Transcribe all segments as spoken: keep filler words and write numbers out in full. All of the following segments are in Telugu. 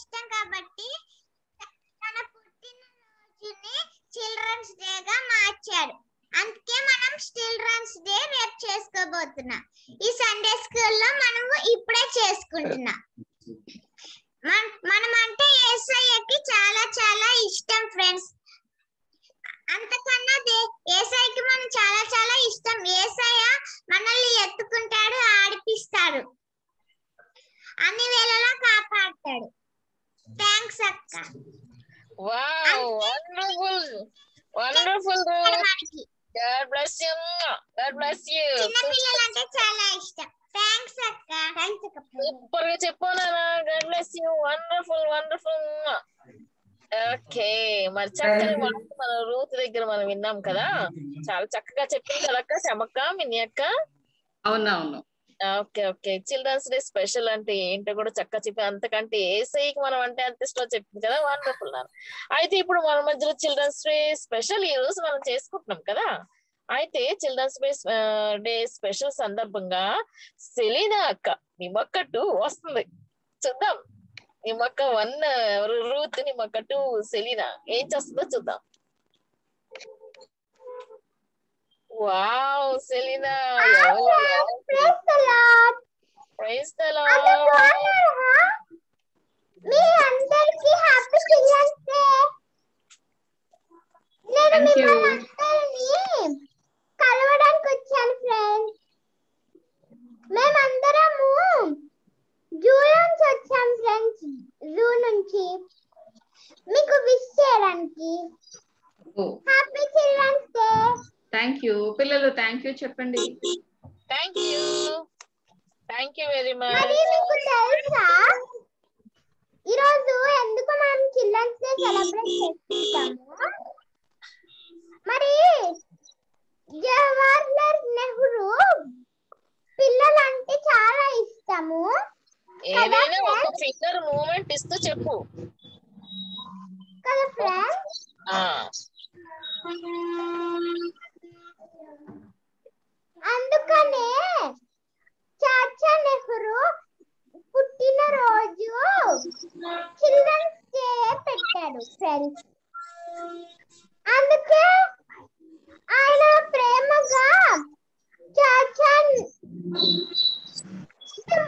ఇష్టం కాబట్టి తన పుట్టిన రోజుని చిల్డ్రన్స్ డే గా మార్చారు. అందుకే మనం చిల్డ్రన్స్ డే రేపు చేసుకోబోతున్నాం. ఈ సండే స్కూల్లో మనం ఇప్పుడే చేసుకుంటున్నాం. మనం అంటే యేసయ్యకి చాలా చాలా ఇష్టం ఫ్రెండ్స్. అంతకన్నా యేసయ్యకి మనం చాలా చాలా ఇష్టం. యేసయ్య మనల్ని ఎత్తుకుంటాడు, ఆడిపిస్తాడు, అన్ని వేళలా కాపాడతాడు. థాంక్స్ అక్క. Wow, wonderful wonderful. God bless you. God bless you. చిన్న పిల్లలంటే చాలా ఇష్టం. Thanks అక్క. Thanks అక్క. సూపర్ గా చెప్పానారా. God bless you. Wonderful wonderful. Okay, మరి చక్కగా మన రూత్ దగ్గర మనం విన్నాం కదా, చాలా చక్కగా చెప్పింది కదా అక్క శమక్క మినియక్క. అవునా అవును. Okay okay, children's day special అంటే ఏంటో కూడా చక్కగా చెప్పి, అంతకంటే యేసయ్యకి మనం అంటే అంత ఇష్టం చెప్పింది కదా. వండర్ఫుల్. అయితే ఇప్పుడు మన మధ్యలో చిల్డ్రన్స్ డే స్పెషల్ ఈ రోజు మనం చేసుకుంటున్నాం కదా. అయితే చిల్డ్రన్స్ డే డే స్పెషల్ సందర్భంగా సెలీనా అక్క నీ మొక్క టూ వస్తుంది చూద్దాం. నీ మొక్క వన్ రూత్, నీ మొక్క టూ సెలీనా, ఏం చేస్తుందో చూద్దాం. Wow, Selena! Praise the Lord! Praise the Lord! Me andariki happy Children's Day. Nenu mimmali andarni kalavadaniki vachanu friends. Mem andaramu zoo nunchi vacham friends. Zoo nunchi meeku wish cheyadaniki. Happy Children's Day. Thank you పిల్లలు, థ్యాంక్ యూ చెప్పండి. Thank you, thank you very much. మీకు తెలుసా ఈ రోజు ఎందుకు మనం చిల్డ్రన్స్ డే సెలబ్రేట్ చేస్తాము? మరి జవహర్లాల్ నెహ్రూ పిల్లలంటే చాలా ఇష్టము. ఏదైనా ఒక ఫింగర్ మూమెంట్ ఇస్తూ చెప్పు కదా ఫ్రెండ్స్. ఆ అందుకనే చాచా నెహ్రూ పుట్టినరోజు చిల్డ్రన్స్ డే పెట్టాడు ఫ్రెండ్స్. అందుకే ఆయన ప్రేమగా చాచా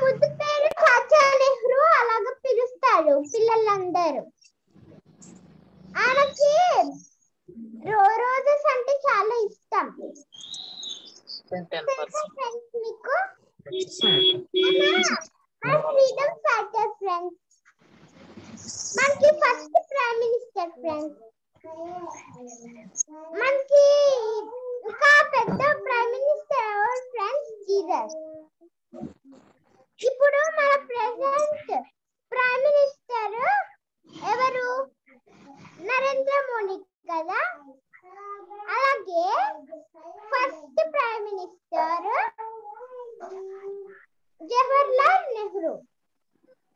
ముద్దు పేరు చాచా నెహ్రూ అలాగా పిలుస్తాడు పిల్లలందరూ. ఆయనకి రోజెస్ అంటే చాలా ఇష్టం. మీకు ఫ్రీడమ్ ఫైటర్ ఫ్రెండ్స్, మనకి ఫస్ట్ ప్రైమ్ మినిస్టర్ ఫ్రెండ్స్, మనకి ఇంకా పెద్ద ప్రైమ్ మినిస్టర్ ఎవరు ఫ్రెండ్స్? జీసస్. ఇప్పుడు మన ప్రెసెంట్ ప్రైమ్ మినిస్టర్ ఎవరు? నరేంద్ర మోడీ కదా. అలాగే first prime minister Jawaharlal Nehru.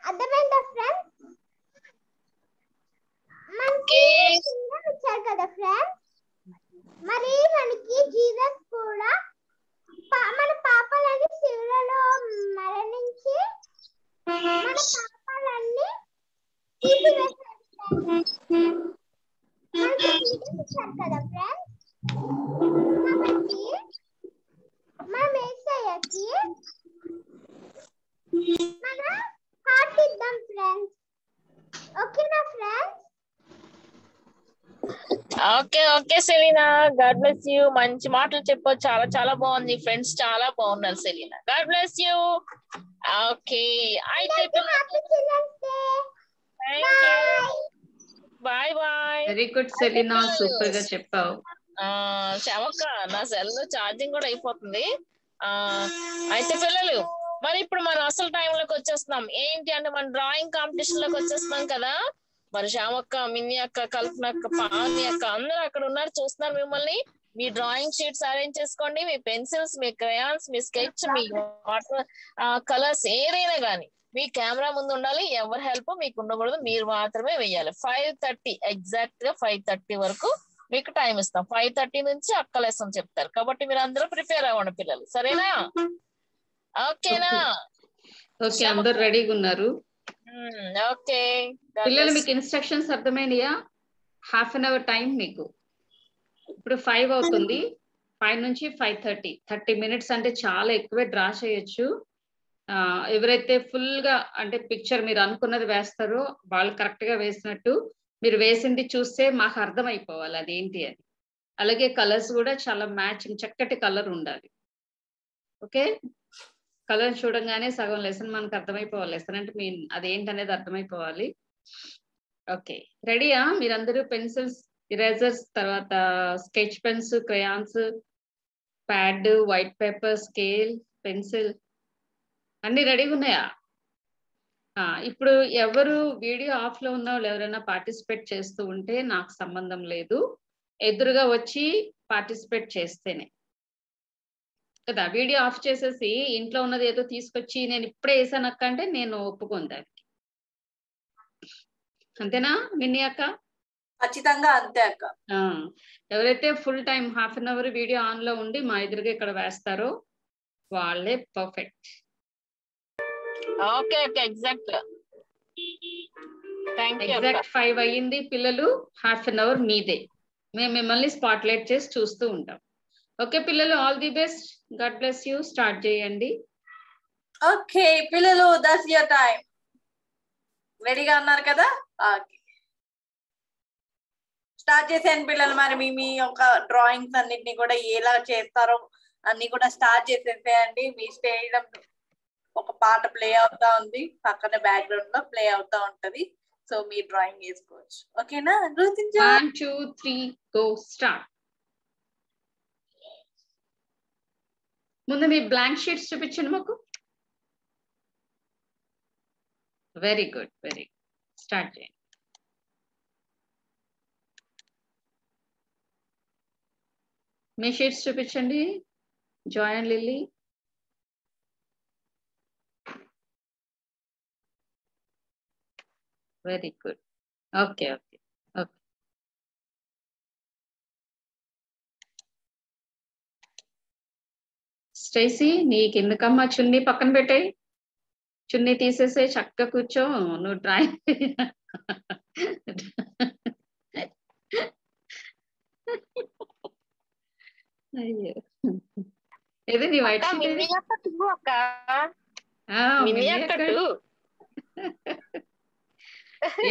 అర్థమైందా ఫ్రెండ్స్? మనకి వచ్చారు కదా ఫ్రెండ్స్. మరి మనకి జీసస్ కూడా మన పాపాలని శిలువలో మరణించి మన పాపాలన్నీ తీసివేశారు ఫ్రెండ్స్. కదా ఫ్రెండ్స్, కాబట్టి మనం యేసయ్యకి మన హార్ట్ ఇద్దాం ఫ్రెండ్స్. ఓకేనా friends? Okay okay Selina, God bless you. మంచి మాటలు చెప్పావు, చాలా చాలా బాగుంది. ఫ్రెండ్స్ చాలా బాగున్నారు Selina. God bless you. Okay, అయితే bye bye. Very good Selina, super గా చెప్పావు. ఆ శమక్క, నా సెల్ ఛార్జింగ్ కూడా అయిపోతుంది. ఆ అయితే పిల్లలు, మరి ఇప్పుడు మనం అసలు టైం లోకి వచ్చేస్తున్నాం. ఏంటి అంటే మన డ్రాయింగ్ కాంపిటీషన్ లోకి వచ్చేస్తున్నాం కదా. మరి శమక్క, మిన్ని అక్క, కల్పన అక్క, పావని అక్క అందరూ అక్కడ ఉన్నారు, చూస్తున్నారు మిమ్మల్ని. మీ డ్రాయింగ్ షీట్స్ అరేంజ్ చేసుకోండి, మీ పెన్సిల్స్, మీ క్రయాన్స్, మీ స్కెచ్, మీ వాటర్ కలర్స్ ఏదైనా కానీ మీ కెమెరా ముందు ఉండాలి. ఎవరి హెల్ప్ మీకు ఉండకూడదు, మీరు మాత్రమే వేయాలి. ఫైవ్ థర్టీ ఎగ్జాక్ట్ గా ఫైవ్ థర్టీ వరకు మీకు టైం ఇస్తాం. ఫైవ్ థర్టీ నుంచి అక్క లెసన్ చెప్తారు, కాబట్టి మీరు అందరూ ప్రిపేర్ అవ్వండి పిల్లలు, సరేనా? ఓకేనా? ఓకే, అందరూ రెడీగా ఉన్నారు. పిల్లలు మీకు ఇన్స్ట్రక్షన్స్ అర్థమైనయా? హాఫ్ అన్ అవర్ టైం మీకు. ఇప్పుడు ఫైవ్ అవుతుంది, ఫైవ్ నుంచి ఫైవ్ థర్టీ థర్టీ మినిట్స్ అంటే చాలా ఎక్కువే డ్రా చేయొచ్చు. ఎవరైతే ఫుల్ గా అంటే పిక్చర్ మీరు అనుకున్నది వేస్తారో వాళ్ళు కరెక్ట్ గా వేసినట్టు మీరు వేసింది చూస్తే మాకు అర్థం అయిపోవాలి అదేంటి అని. అలాగే కలర్స్ కూడా చాలా మ్యాచింగ్ చక్కటి కలర్ ఉండాలి. ఓకే, కలర్ చూడంగానే సగం లెసన్ మనకు అర్థమైపోవాలి. లెసన్ అంటే మీ అదేంటనేది అర్థమైపోవాలి. ఓకే, రెడీయా మీరందరూ? పెన్సిల్స్, ఇరేజర్స్, తర్వాత sketch pens, crayons, pad, white paper, scale, pencil అన్ని రెడీగా ఉన్నాయా? ఇప్పుడు ఎవరు వీడియో ఆఫ్ లో ఉన్న వాళ్ళు ఎవరైనా పార్టిసిపేట్ చేస్తూ ఉంటే నాకు సంబంధం లేదు, ఎదురుగా వచ్చి పార్టిసిపేట్ చేస్తేనే కదా. వీడియో ఆఫ్ చేసేసి ఇంట్లో ఉన్నది ఏదో తీసుకొచ్చి నేను ఇప్పుడే వేసాను అక్క అంటే నేను ఒప్పుకోను దానికి. అంతేనా విన్నీ అక్క? ఖచ్చితంగా అంతే అక్క. ఎవరైతే full time half an hour video on లో ఉండి మా ఎదురుగా ఇక్కడ వేస్తారో వాళ్ళే perfect. Okay okay, exact exact five అయ్యింది. పిల్లలు హాఫ్ అన్ అవర్ మీదే, మేము మిమ్మల్ని స్పాట్ లైట్ చేసి చూస్తూ ఉంటాం. ఓకే పిల్లలు, all the best, God bless you. Start చేయండి. ఓకే పిల్లలు, దట్స్ యువర్ టైం. రెడీగా ఉన్నారు కదా? ఓకే స్టార్ట్ చేసేయండి పిల్లలు. మరి మీ మీ యొక్క డ్రాయింగ్స్ అన్నిటిని కూడా ఎలా చేస్తారో అన్ని కూడా స్టార్ట్ చేసేసేయండి. మీ స్టేజ్ ఒక పాట ప్లే అవుతా ఉంది, పక్కన బ్యాక్గ్రౌండ్ లో ప్లే అవుతా ఉంటది. సో మీ డ్రాయింగ్ వేసుకోవచ్చు. ఓకేనా? One two three go start. ముందు మీ బ్లాంక్ షీట్స్ చూపించండి మాకు. Very good, very good. Start చేయండి. మీ షీట్స్ చూపించండి Joy and Lily. Very good. Okay okay okay. Stacy నీకు ఎందుకమ్మా చున్నీ పక్కన పెట్టాయి? చున్నీ తీసేసే, చక్కగా కూర్చో. నువ్వు డ్రాయింగ్ అయ్యో ఏది నీ వైట్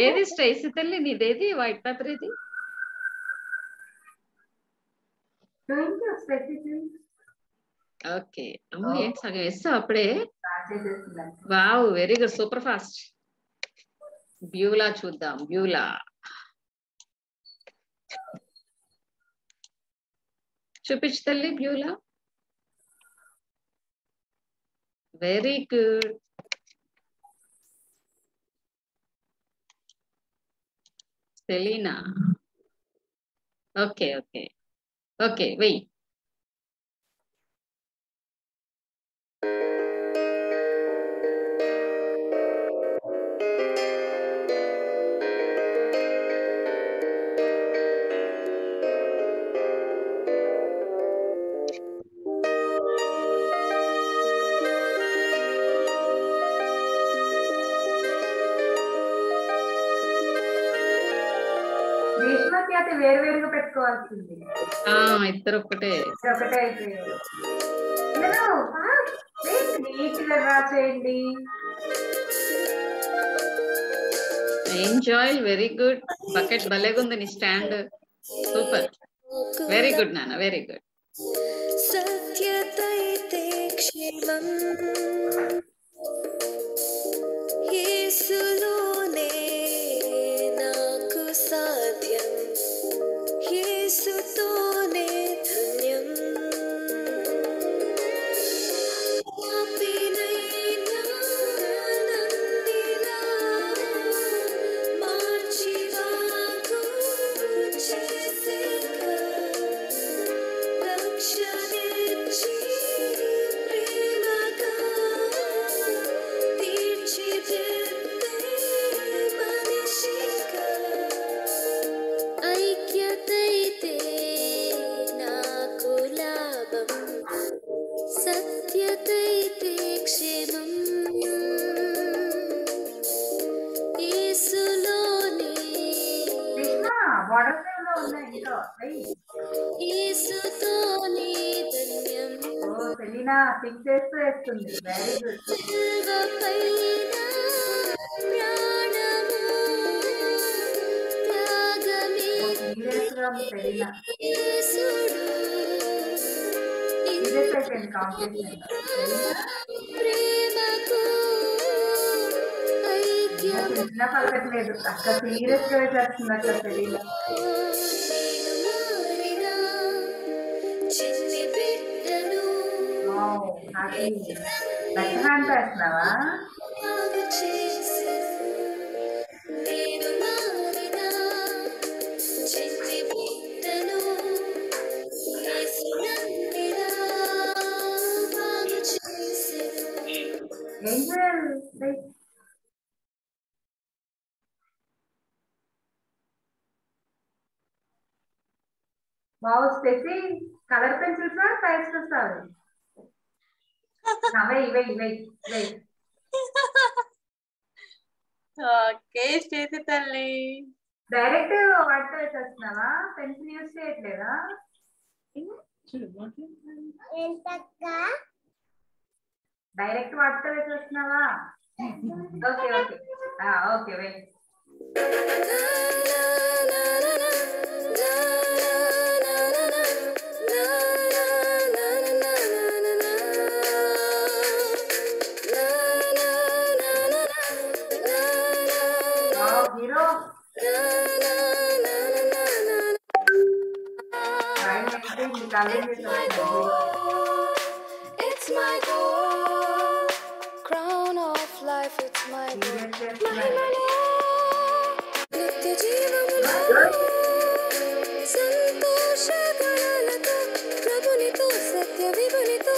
ఏది? స్టేసీ తల్లి నీదేది వైట్ పేపర్ ఏది? ఓకే అమ్మ, ఏంటి సగం వేస్తావు అప్పుడే? Wow, very good, super fast. Beulah చూద్దాం, బ్యూలా. చూపించు తల్లి Beulah. Very good. Selina. Okay okay okay వెయ్యి. వేరువేరుగా పెట్టుకోవాల్సింది, ఇద్దరు ఒక్కటే ఒకటే అయిపోయింది. Enjoy, very good. బకెట్ భలేగా ఉంది నీ స్టాండ్, సూపర్. వెరీ గుడ్ నాన్న, వెరీ గుడ్. సత్యతైతే క్షేమం యేసులోనే నాకు సాధ్యం, యేసుతోనే ధన్యం. పర్ఫెక్ట్ లేదు అక్క సీరియస్ గా చేస్తుంది అక్క తెలియదు చేస్తున్నావా కలర్ పెన్సిల్స్ టైప్స్ వస్తాయి అవే ఇవే ఇవే ఇవే ఓకే చేతి తల్లి డైరెక్ట్ వాటర్ వేస్తున్నావా పెన్సిల్ యూస్ చేయట్లేదా ఏంటక్కా డైరెక్ట్ వాటర్ వేస్తున్నావా ఓకే ఓకే ఆ ఓకే వే It's my goal, crown of life. It's my goal. My love, nitya jeevam. Santosha kalalato, prabhunito satya vibunito,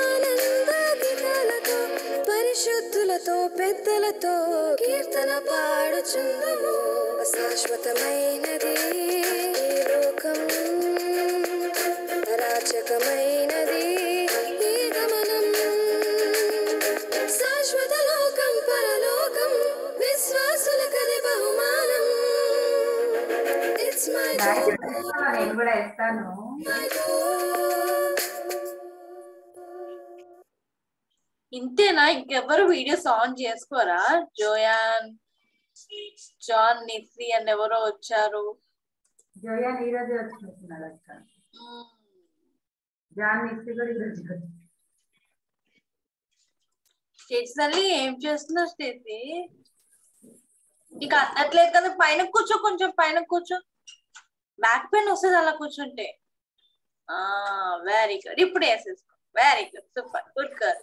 ananda gitalato, parishuddhulato peddalato, kirtana paaduchundamu, ashashvatamainadi. కమైనది ఈ గమనం శాశ్వత లోకం పరలోకం విశ్వాసుల కది బహుమానం ఇట్స్ మై నేను కూడా ఇస్తాను ఇంతేనా ఇంకెవరు వీడియోస్ ఆన్ చేసుకోరా జోయాన్ జాన్ నిసి అని ఎవరో వచ్చారు జోయాన్ ఈరోజు వచ్చినట్టున్నాడు అక్క ఏం చేస్తున్నా స్టేజీ నీకు అందట్లేదు కదా పైన కూర్చో కొంచెం పైన కూర్చో బ్యాక్ పెయిన్ వస్తుంది అలా కూర్చుంటే వెరీ గుడ్ ఇప్పుడు వేసేసుకో very good super good girl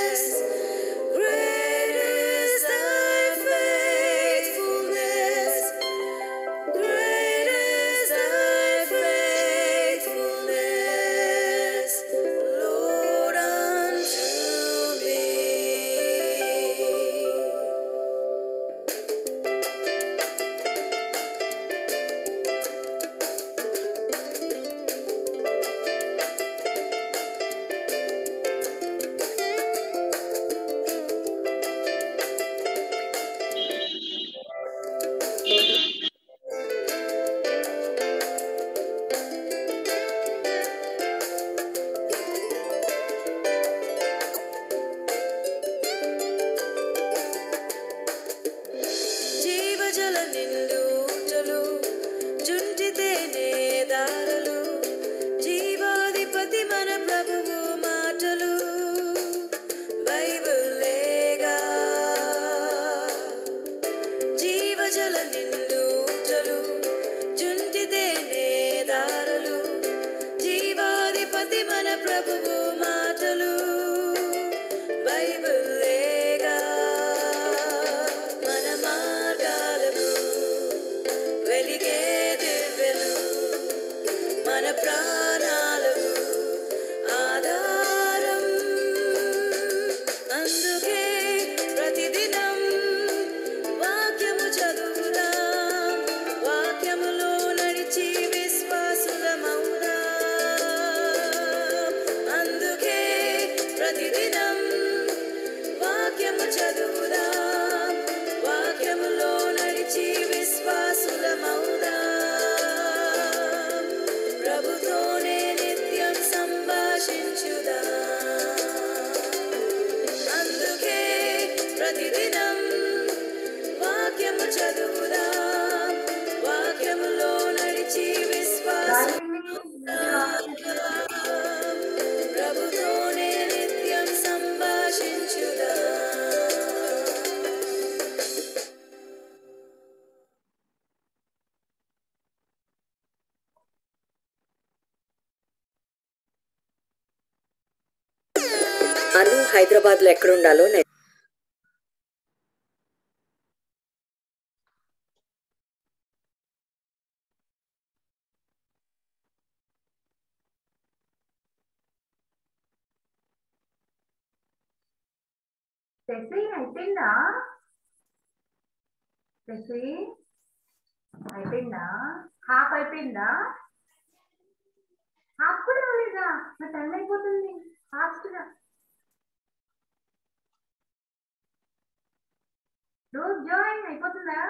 प्रतिदिनं वाक्यम चदुराम वाक्यमुलो नडिची विश्वास హైదరాబాద్ లో ఎక్కడ ఉండాలో సెసింగ్ అయిపోయిందా సెసింగ్ అయిపోయిందా హాఫ్ అయిపోయిందా హాఫ్ కూడా రాలేదా నా టైం అయిపోతుంది హాఫ్ కూడా రోజు జాయిన్ అయిపోతుందా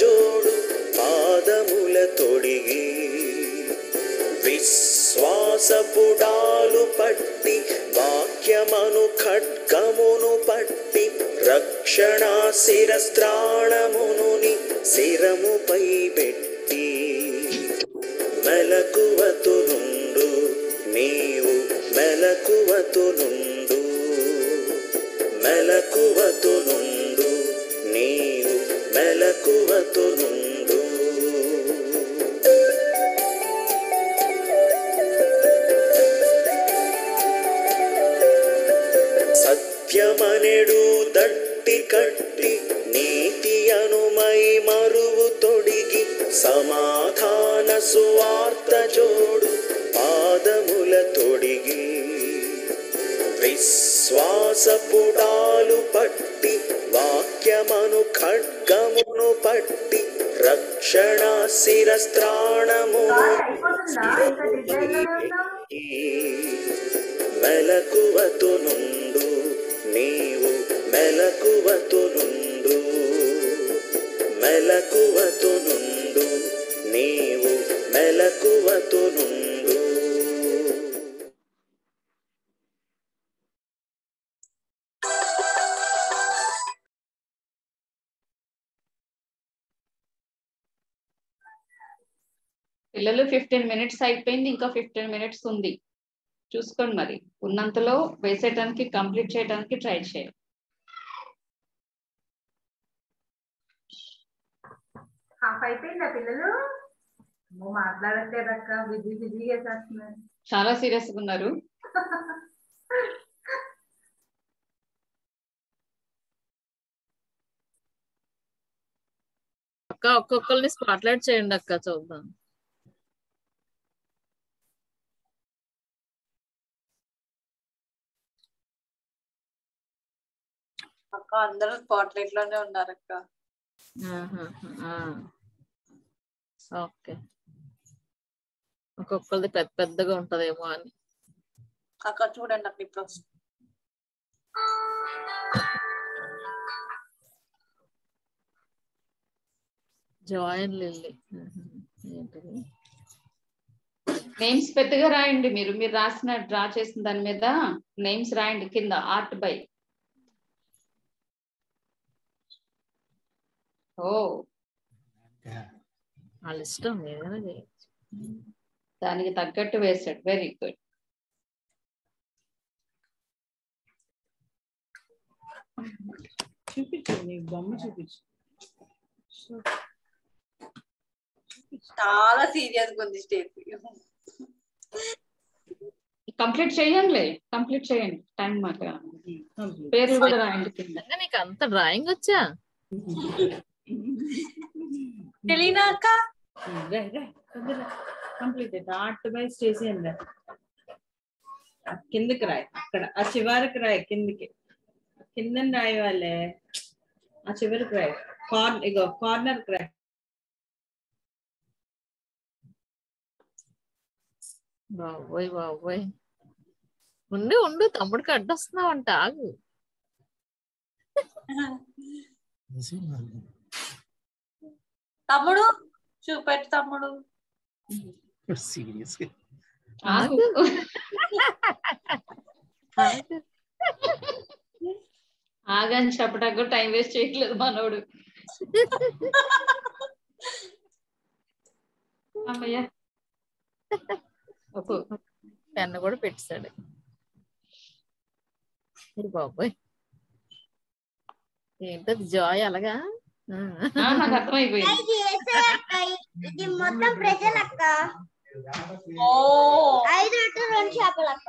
जोडु पादमुल तोडिगी विश्वासपुडालु पट्टी वाक्यमनु खड्गमुनु पट्टी रक्षण शिरस्त्राणमुनुनि शिरमुपै पेट्टी मेलकुवतुनुंडु नीवु मेलकुवतुनुंडु मेलकुवतुनुंडु नीवु मेलकुवतुनुंडु सत्यमनेडु दट्टि कट्टि नीतियनु मई मरुवु तोडिगि समाधान सुवार्त जोडु पादमुल तोडिगि विश्वासपुडालु पट्टि वाक्यमनु खड्गमुनु पट्टि रक्षण शिरस्त्राणमुनुनि मेलकुवतुनुंडु नीवु मेलकुवतुनुंडु मेलकुवतुनुंडु नीवु मेलकुवतुनुंडु పిల్లలు ఫిఫ్టీన్ మినిట్స్ అయిపోయింది, ఇంకా ఫిఫ్టీన్ మినిట్స్ ఉంది. చూసుకోండి మరి, ఉన్నంతలో వేసేయడానికి కంప్లీట్ చేయడానికి ట్రై చేయండి. చాలా సీరియస్గా ఉన్నారు. అక్క ఒక్కొక్కరిని స్పాట్లైట్ చేయండి అక్క, చూద్దాం. అక్క అందరూ స్పాట్ లైట్ లోనే ఉన్నారు అక్క. ఓకే, ఒక్కొక్కరిది పెద్ద పెద్దగా ఉంటదేమో అని అక్క చూడండి అక్క. ఇప్పుడు జాయిన్ లిల్లీ నేమ్స్ పెద్దగా రాయండి. మీరు మీరు రాసిన డ్రా చేసిన దాని మీద నేమ్స్ రాయండి కింద ఆర్ట్ బై. దానికి తగ్గట్టు వేసాడు. Very good. చాలా సీరియస్ ఉంది స్టేప్. కంప్లీట్ చేయండి, కంప్లీట్ చేయండి. టైం మాత్రం పేర్లు కూడా రాయండి కింద. నీకు అంత డ్రాయింగ్ వచ్చా? తెలియనా అక్క? కంప్లీట్ ఆర్ట్ వైజ్ చేసేయండి. కిందకి రాయి, అక్కడ ఆ చివరికి రాయి, కిందకి కింద రాయి వాళ్ళే, ఆ చివరికి రాయి, కార్నర్ ఇగో కార్నర్ రాయి. బాబోయ్ బాబోయ్, ఉండి ఉండు తమ్ముడికి అడ్డొస్తున్నావు అంట. ఆగు, తమ్ముడు చూపెట్టు తమ్ముడు. ఆగని చెప్పడానికి టైం వేస్ట్ చేయట్లేదు మనోడు. అమ్మయ్యా, పెన్ను కూడా పెట్టాడు బాబోయ్. ఏంటో జాయ్ అలాగా. నాకు అర్థమైపోయింది. ఇది మొత్తం ప్రజలు అక్క. ఐదు రెండు చేపలు అక్క.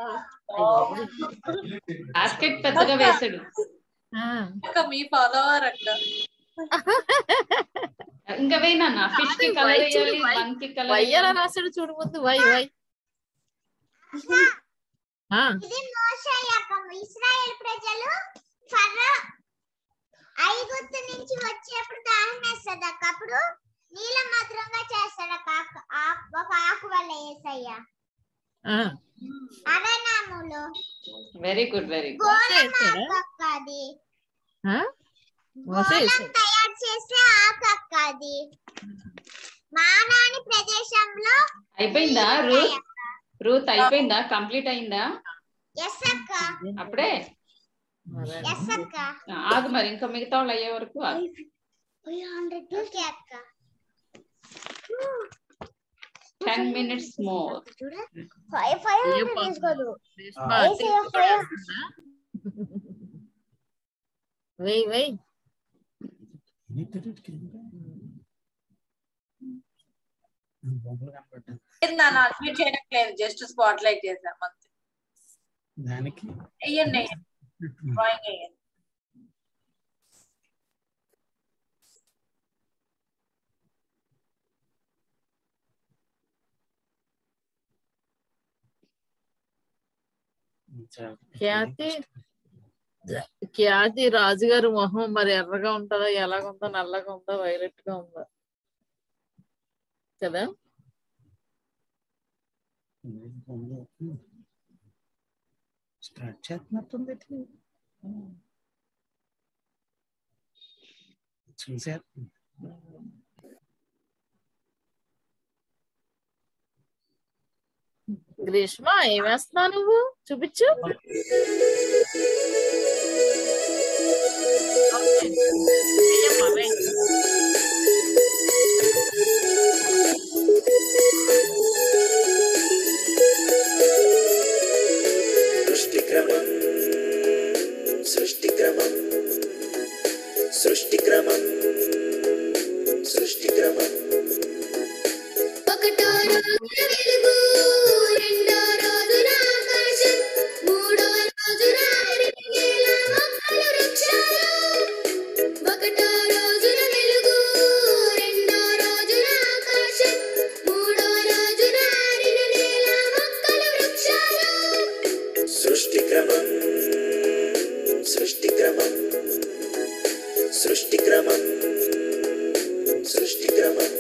బాస్కెట్ పెద్దగా వేసాడు. మీ ఫాలోవర్ అక్క. ఇంకా వేయనా? ఫిష్ కి కలర్ వేయాలి, వన్ కి కలర్ వేయాలి. రాసాడు చూడు ముందు. వై వై ఇది మోషే అక్క. ఇశ్రాయేలు ప్రజలు ఫరో ఐగుప్తు నుంచి వచ్చేప్పుడు దాహమేస్తది అక్క. అప్పుడు నీళ్ళ మాత్రంగా చేస్తాడు అక్క. ఒక ఆకు వల్ల ఏసయ్య అరణ్యములో. Very good very good. అది తయారు చేసే ఆకక్క అది మానాని ప్రదేశంలో అయిపోయిందా రూత్ రూత్ అయిపోయిందా కంప్లీట్ అయ్యిందా yes అక్క అప్డే yes అక్క ఆగు మరి ఇంకా మిగతాలు అయ్యే వరకు ఆగు five hundred ఓకే అక్క ten minutes more five hundred తీసుకోదు wait wait जस्ट स्पॉटलाइट क्या क्या राजुगार मोहम मरी एर्रगा उंटदा एलागुंदो नल्लगा उंदो वैलेट गा उंदो कदा స్టార్ట్ చేస్తున్నట్టుంది చూసేయండి గ్రీష్మ ఏం చేస్తున్నా నువ్వు చూపించు సృష్టిక్రమం సృష్టిక్రమం సృష్టిక్రమం సృష్టిక్రమం ఒకటో రోజు వెలుగు రెండో రోజు ఆకాశం మూడో రోజు రారిగేలా మొక్కలు వృక్షాలు ఒకటో రోజు వెలుగు రెండో రోజు ఆకాశం మూడో రోజు రారిగేలా మొక్కలు వృక్షాలు సృష్టిక్రమం సృష్టిక్రమం సృష్టిక్రమం సృష్టిక్రమం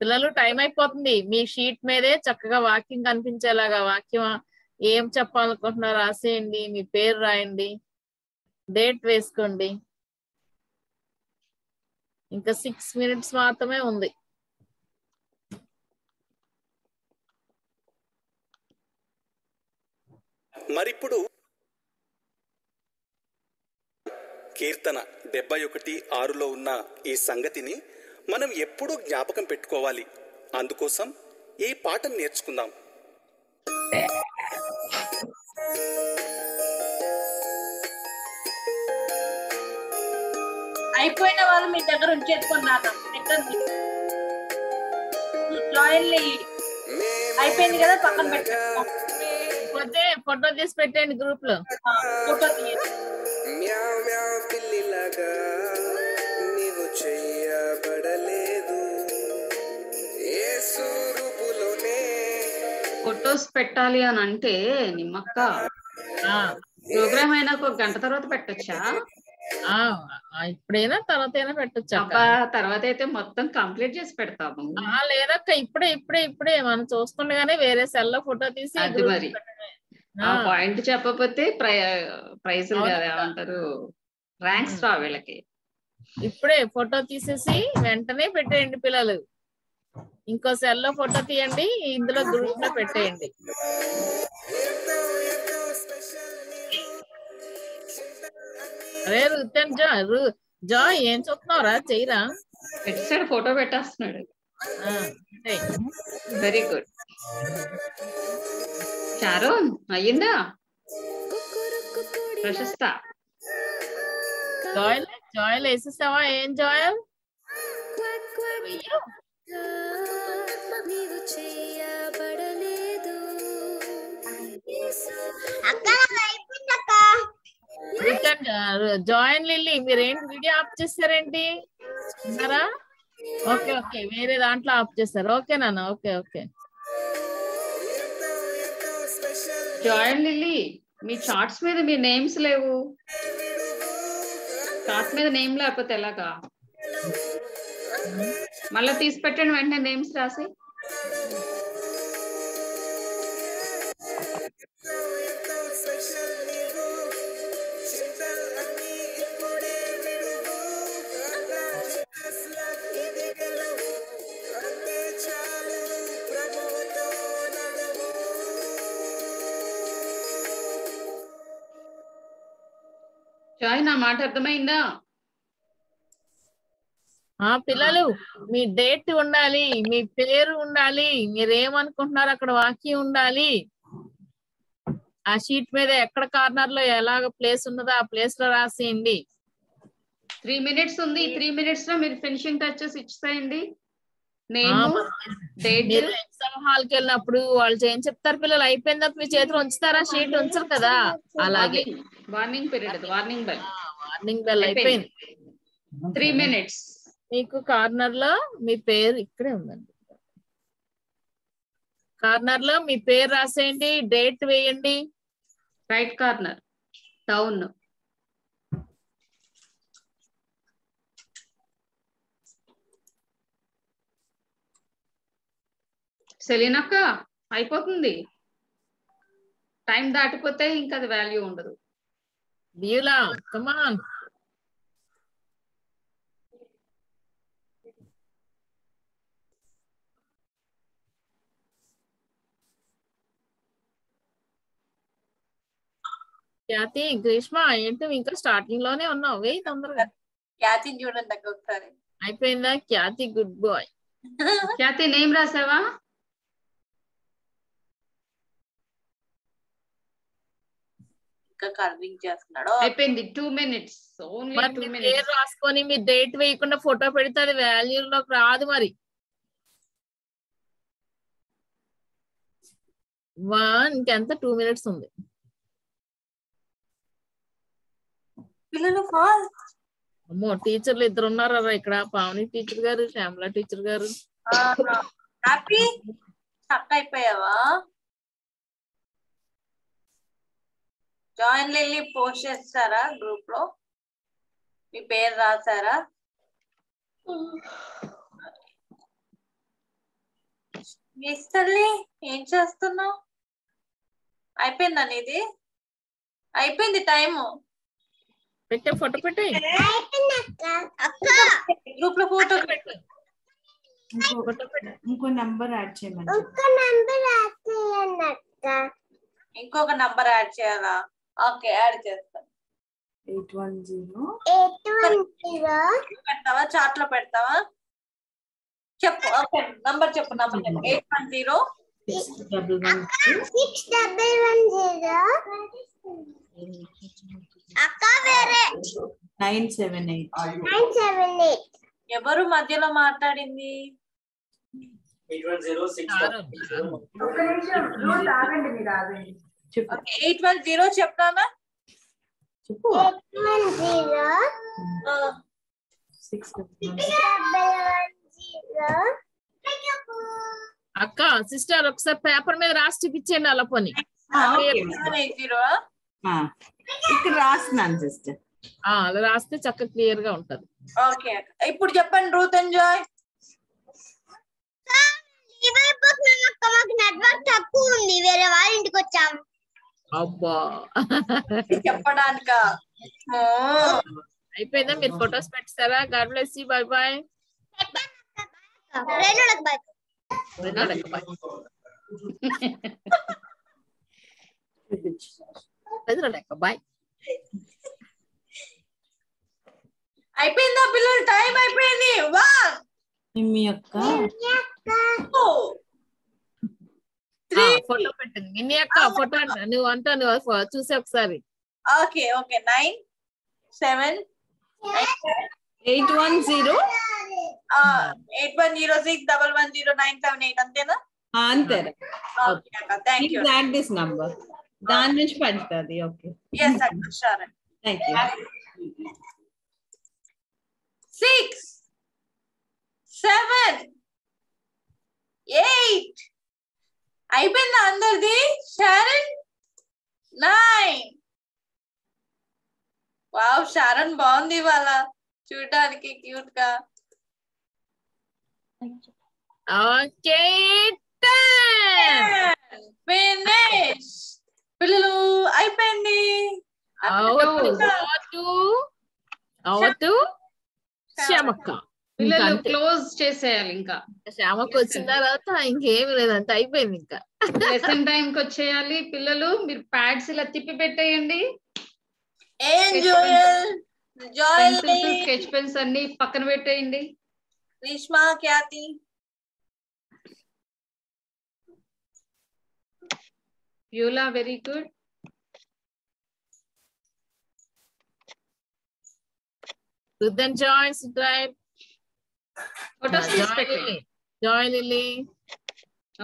పిల్లలు టైం అయిపోతుంది మీ షీట్ మీదే చక్కగా వాక్యం కనిపించేలాగా వాక్యం ఏం చెప్పాలనుకుంటున్నారో రాసేయండి మీ పేరు రాయండి డేట్ వేసుకోండి ఇంకా six minutes మాత్రమే ఉంది మరి ఇప్పుడు కీర్తన seventy-one six లో ఉన్న ఈ సంగతిని మనం ఎప్పుడూ జ్ఞాపకం పెట్టుకోవాలి అందుకోసం ఈ పాఠం నేర్చుకుందాం అయిపోయిన వాళ్ళు మీ దగ్గర ఉంచేసుకున్నారా అయిపోయింది కదా పక్కన పెట్టేసుకోండి ఫోటో తీసి పెట్టండి గ్రూప్ లో. ఫోటో తీయండి. మ్యావ్ మ్యావ్ పిల్లిలాగా నీవు చేయబడలేదు యేసు రూపులోనే. ఫోటోస్ పెట్టాలి అని అంటే నిమ్మక్క ఆ ప్రోగ్రామ్ అయినా ఒక గంట తర్వాత పెట్టొచ్చా? ఆ ఇప్పుడైనా తర్వాత అయినా పెట్టొచ్చు అక్క. తర్వాత అయితే మొత్తం కంప్లీట్ చేసి పెడతాము. లేదక్క ఇప్పుడే ఇప్పుడే ఇప్పుడే మనం చూస్తుండగానే వేరే సెల్ లో ఫోటో తీసి మరి పాయింట్ చెప్పకపోతే ప్రైజ్ ఏమంటారు ర్యాంక్స్ రా వీళ్ళకి. ఇప్పుడే ఫోటో తీసేసి వెంటనే పెట్టేయండి పిల్లలు. ఇంకో సెల్ లో ఫోటో తీయండి, ఇందులో గ్రూప్ లో పెట్టేయండి. అరే రుతన్ జా జా ఏం చూస్తున్నావురా, చెయ్యరా. పెట్టాడు ఫోటో పెట్టేస్తున్నాడు. వెరీ గుడ్ చారోన్. అయ్యిందా ప్రశస్త? జాయిల్ జాయిల్ వేసేసావా? ఏం జాయిల్? జాయిన్ లిల్లీ మీరేంటి వీడియో ఆఫ్ చేస్తారేంటి? ఓకే ఓకే వేరే దాంట్లో ఆఫ్ చేస్తారు. ఓకే నాన్న. ఓకే ఓకే జాయిన్ లిల్లీ మీ చార్ట్స్ మీద మీ నేమ్స్ లేవు. చార్ట్స్ మీద నేమ్ లేకపోతే ఎలాగా? మళ్ళీ తీసి పెట్టండి వెంటనే నేమ్స్ రాసి. జాయిన్ నా మాట అర్థమైందా? ఆ పిల్లలు మీ డేట్ ఉండాలి, మీ పేరు ఉండాలి, మీరేమనుకుంటున్నారు అక్కడ వాక్యం ఉండాలి. ఆ షీట్ మీద ఎక్కడ కార్నర్ లో ఎలాగ ప్లేస్ ఉన్నదో ఆ ప్లేస్ లో రాసేయండి. త్రీ మినిట్స్ ఉంది. త్రీ మినిట్స్ లో మీరు ఫినిషింగ్ టచెస్ ఇచ్చేయండి. ఎగ్జామ్ హాల్ కి వెళ్ళినప్పుడు వాళ్ళు ఏం చెప్తారు పిల్లలు? అయిపోయిందా మీ చేతులు ఉంచుతారా? షీట్ ఉంచరు కదా. అలాగే warning period, warning bell, warning bell అయిపోయింది. త్రీ మినిట్స్ మీకు కార్నర్ లో మీ పేరు ఇక్కడే ఉందండి. కార్నర్ లో మీ పేరు రాసేయండి, డేట్ వేయండి. Right corner down. సెలీనక్క అయిపోతుంది. టైం దాటిపోతే ఇంకా అది వాల్యూ ఉండదు. బియులా కమ్ ఆన్. ఖ్యాతి గ్రీష్మ ఏంటి ఇంకా స్టార్టింగ్ లోనే ఉన్నావు, వెయ్యి తొందరగా. ఖ్యాతిని చూడండి అక్క ఒకసారి. అయిపోయిందా Khyati? Good boy. Khyati name రాసావా? అయిపోయింది. టూ మినిట్స్ రాసుకొని మీ డేట్ వేయకుండా ఫోటో పెడితే అది వాల్యూ లోకి రాదు. మరి వన్ ఇంకెంత? టూ మినిట్స్ ఉంది. అమ్మో టీచర్లు ఇద్దరు ఉన్నారా ఇక్కడ? పావని టీచర్ గారు, శ్యామల టీచర్ గారు. అయిపోయావా జాయిన్ లిల్లీ? పోస్ట్ చేస్తారా గ్రూప్ లో? మీ పేరు రాసారా? తల్లి ఏం చేస్తున్నావు? అయిపోయిందా నీది? అయిపోయింది టైము. పెట్టే ఫోటో పెట్టే గ్రూప్ లో. ఫోటో పెట్టు. ఇంకో నంబర్ యాడ్ చేయమని. ఇంకొక నంబర్ యాడ్ చేయాలా? ఓకే యాడ్ చేస్తాను. పెడతావా చార్ట్ లో? పెడతావా చెప్పు. ఓకే నంబర్ చెప్పు. నంబర్ చెప్పు. Eight one zero six double one zero nine seven eight nine seven eight. ఎవరు మధ్యలో మాట్లాడింది? Eight one zero six. eight one zero chapter na. Eight one zero. Ah. Six one zero. Akka sister aksa paper mein rasti piche na lapani. Ah okay. Eight zero. Ah. It rast na sister. Ah raste chakka clear ga untadi. Okay. Ippudu cheppan Ruth and Joy. Photos God bless you. Bye bye. Bye. Time अक्का फोटो पेट्टंडी फोटो अंत चूसे ओकसारी okay okay nine seven eight one zero eight one zero six one one zero nine seven eight అంతేనా అంతేరా ఓకే అక్క థాంక్యూ బ్లాక్ దిస్ నంబర్ దాని నుంచి పంచుతాది ఓకే yes అక్క sure thank you six seven eight అయిపోయిందా అందరిది షారన్ nine వావ్ షారన్ బాగుంది ఇవాళ చూడడానికి క్యూట్ గా ఓకే ten ఫినిష్ పిల్లలు అయిపోయింది అవతు అవతు శ్యామక్క పిల్లలు క్లోజ్ చేసేయాలి ఇంకా శ్యామకు వచ్చిన తర్వాత ఇంకేమీ లేదంటే అయిపోయింది ఇంకా లెసన్ టైం కి వచ్చేయాలి పిల్లలు మీరు ప్యాడ్స్ ఇలా తిప్పి పెట్టేయండి ఏంజల్ జాయ్ స్కెచ్ పెన్స్ అన్ని పక్కన పెట్టేయండి రీష్మా క్యాతి యూలా very good good then Joy subscribe photos पेट्टंडी Joy Lily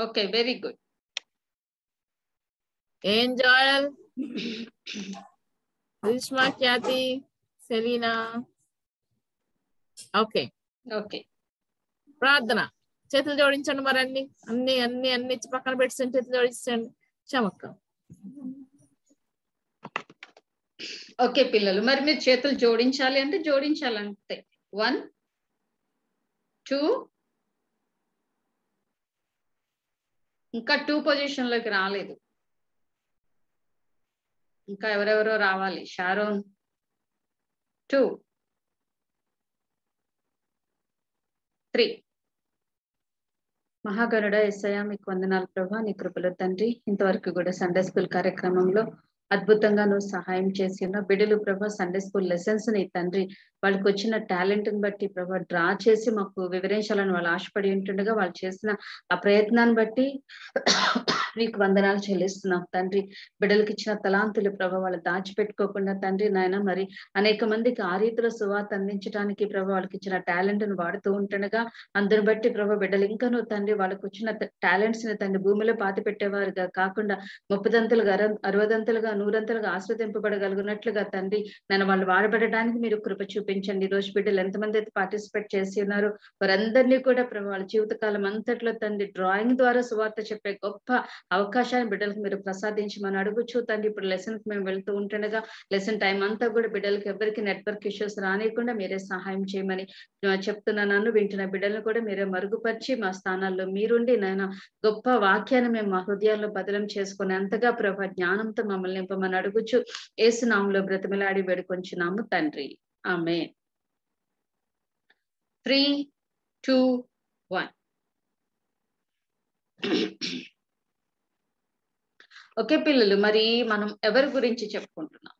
okay very good एंजॉयल Rishma Khyati Selina okay okay प्रार्थना చేతులు జోడించండి మరన్ని అన్ని అన్ని అన్ని పక్కన పెట్టుకొని చేతులు జోడించండి చమక్క ఓకే పిల్లలు మరి మీరు చేతులు జోడించాలి అంటే జోడించాలంటే one ఇంకా టూ పొజిషన్ లోకి రాలేదు ఇంకా ఎవరెవరో రావాలి షారోన్ టూ త్రీ మహాగరుడ యేసయ్యా మీకు వందనాలు ప్రభువా నీ కృపలో తండ్రి ఇంతవరకు కూడా సండే స్కూల్ కార్యక్రమంలో అద్భుతంగా నువ్వు సహాయం చేసి ఉన్న బిడ్డలు ప్రభా సండే స్కూల్ లెసన్స్ ని తండ్రి వాళ్ళకి వచ్చిన టాలెంట్ ని బట్టి ప్రభా డ్రా చేసి మాకు వివరించాలని వాళ్ళు ఆశపడి ఉంటుండగా వాళ్ళు చేసిన ఆ ప్రయత్నాన్ని బట్టి నీకు వందనాలు చెల్లిస్తున్నాం తండ్రి బిడ్డలకు ఇచ్చిన తలాంతులు ప్రభా వాళ్ళు దాచిపెట్టుకోకుండా తండ్రి నాయన మరి అనేక మందికి ఆ రీతిలో సువార్త అందించడానికి ప్రభా వాళ్ళకి ఇచ్చిన టాలెంట్ ను వాడుతూ ఉంటుండగా అందరిని బట్టి ప్రభా బిడ్డలు ఇంకా నువ్వు తండ్రి వాళ్ళకు వచ్చిన టాలెంట్స్ ని తండ్రి భూమిలో పాతి పెట్టేవారుగా కాకుండా ముప్పదంతలుగా అరవదంతలుగా నూరంతలుగా ఆశ్రదింపబడగలిగినట్లుగా తండ్రి నన్ను వాళ్ళు వాడబడడానికి మీరు కృప చూపించండి ఈ రోజు బిడ్డలు ఎంతమంది అయితే పార్టిసిపేట్ చేసి ఉన్నారు వారందరినీ కూడా ప్రభు వాళ్ళ జీవితకాలం అంతట్లో తండ్రి డ్రాయింగ్ ద్వారా సువార్త చెప్పే గొప్ప అవకాశాన్ని బిడ్డలకు మీరు ప్రసాదించమని అడుగుచూ తండ్రి ఇప్పుడు లెసన్ మేము వెళ్తూ ఉంటుండగా లెసన్ టైం అంతా కూడా బిడ్డలకు ఎవరికి నెట్వర్క్ ఇష్యూస్ రానియకుండా మీరే సహాయం చేయమని చెప్తున్నా నన్ను వింటున్న బిడ్డలను కూడా మీరే మరుగుపరిచి మా స్థానాల్లో మీరుండి నాయన గొప్ప వాక్యాన్ని మేము మా హృదయాల్లో బదలం చేసుకుని అంతగా ప్రభు జ్ఞానంతో మమ్మల్ని నింపమని అడుగుచు యేసు నామములో బ్రతిమలాడి వేడుకొంచున్నాము తండ్రి amen three two one okay పిల్లలు మరి మనం ఎవరి గురించి చెప్పుకుంటున్నాం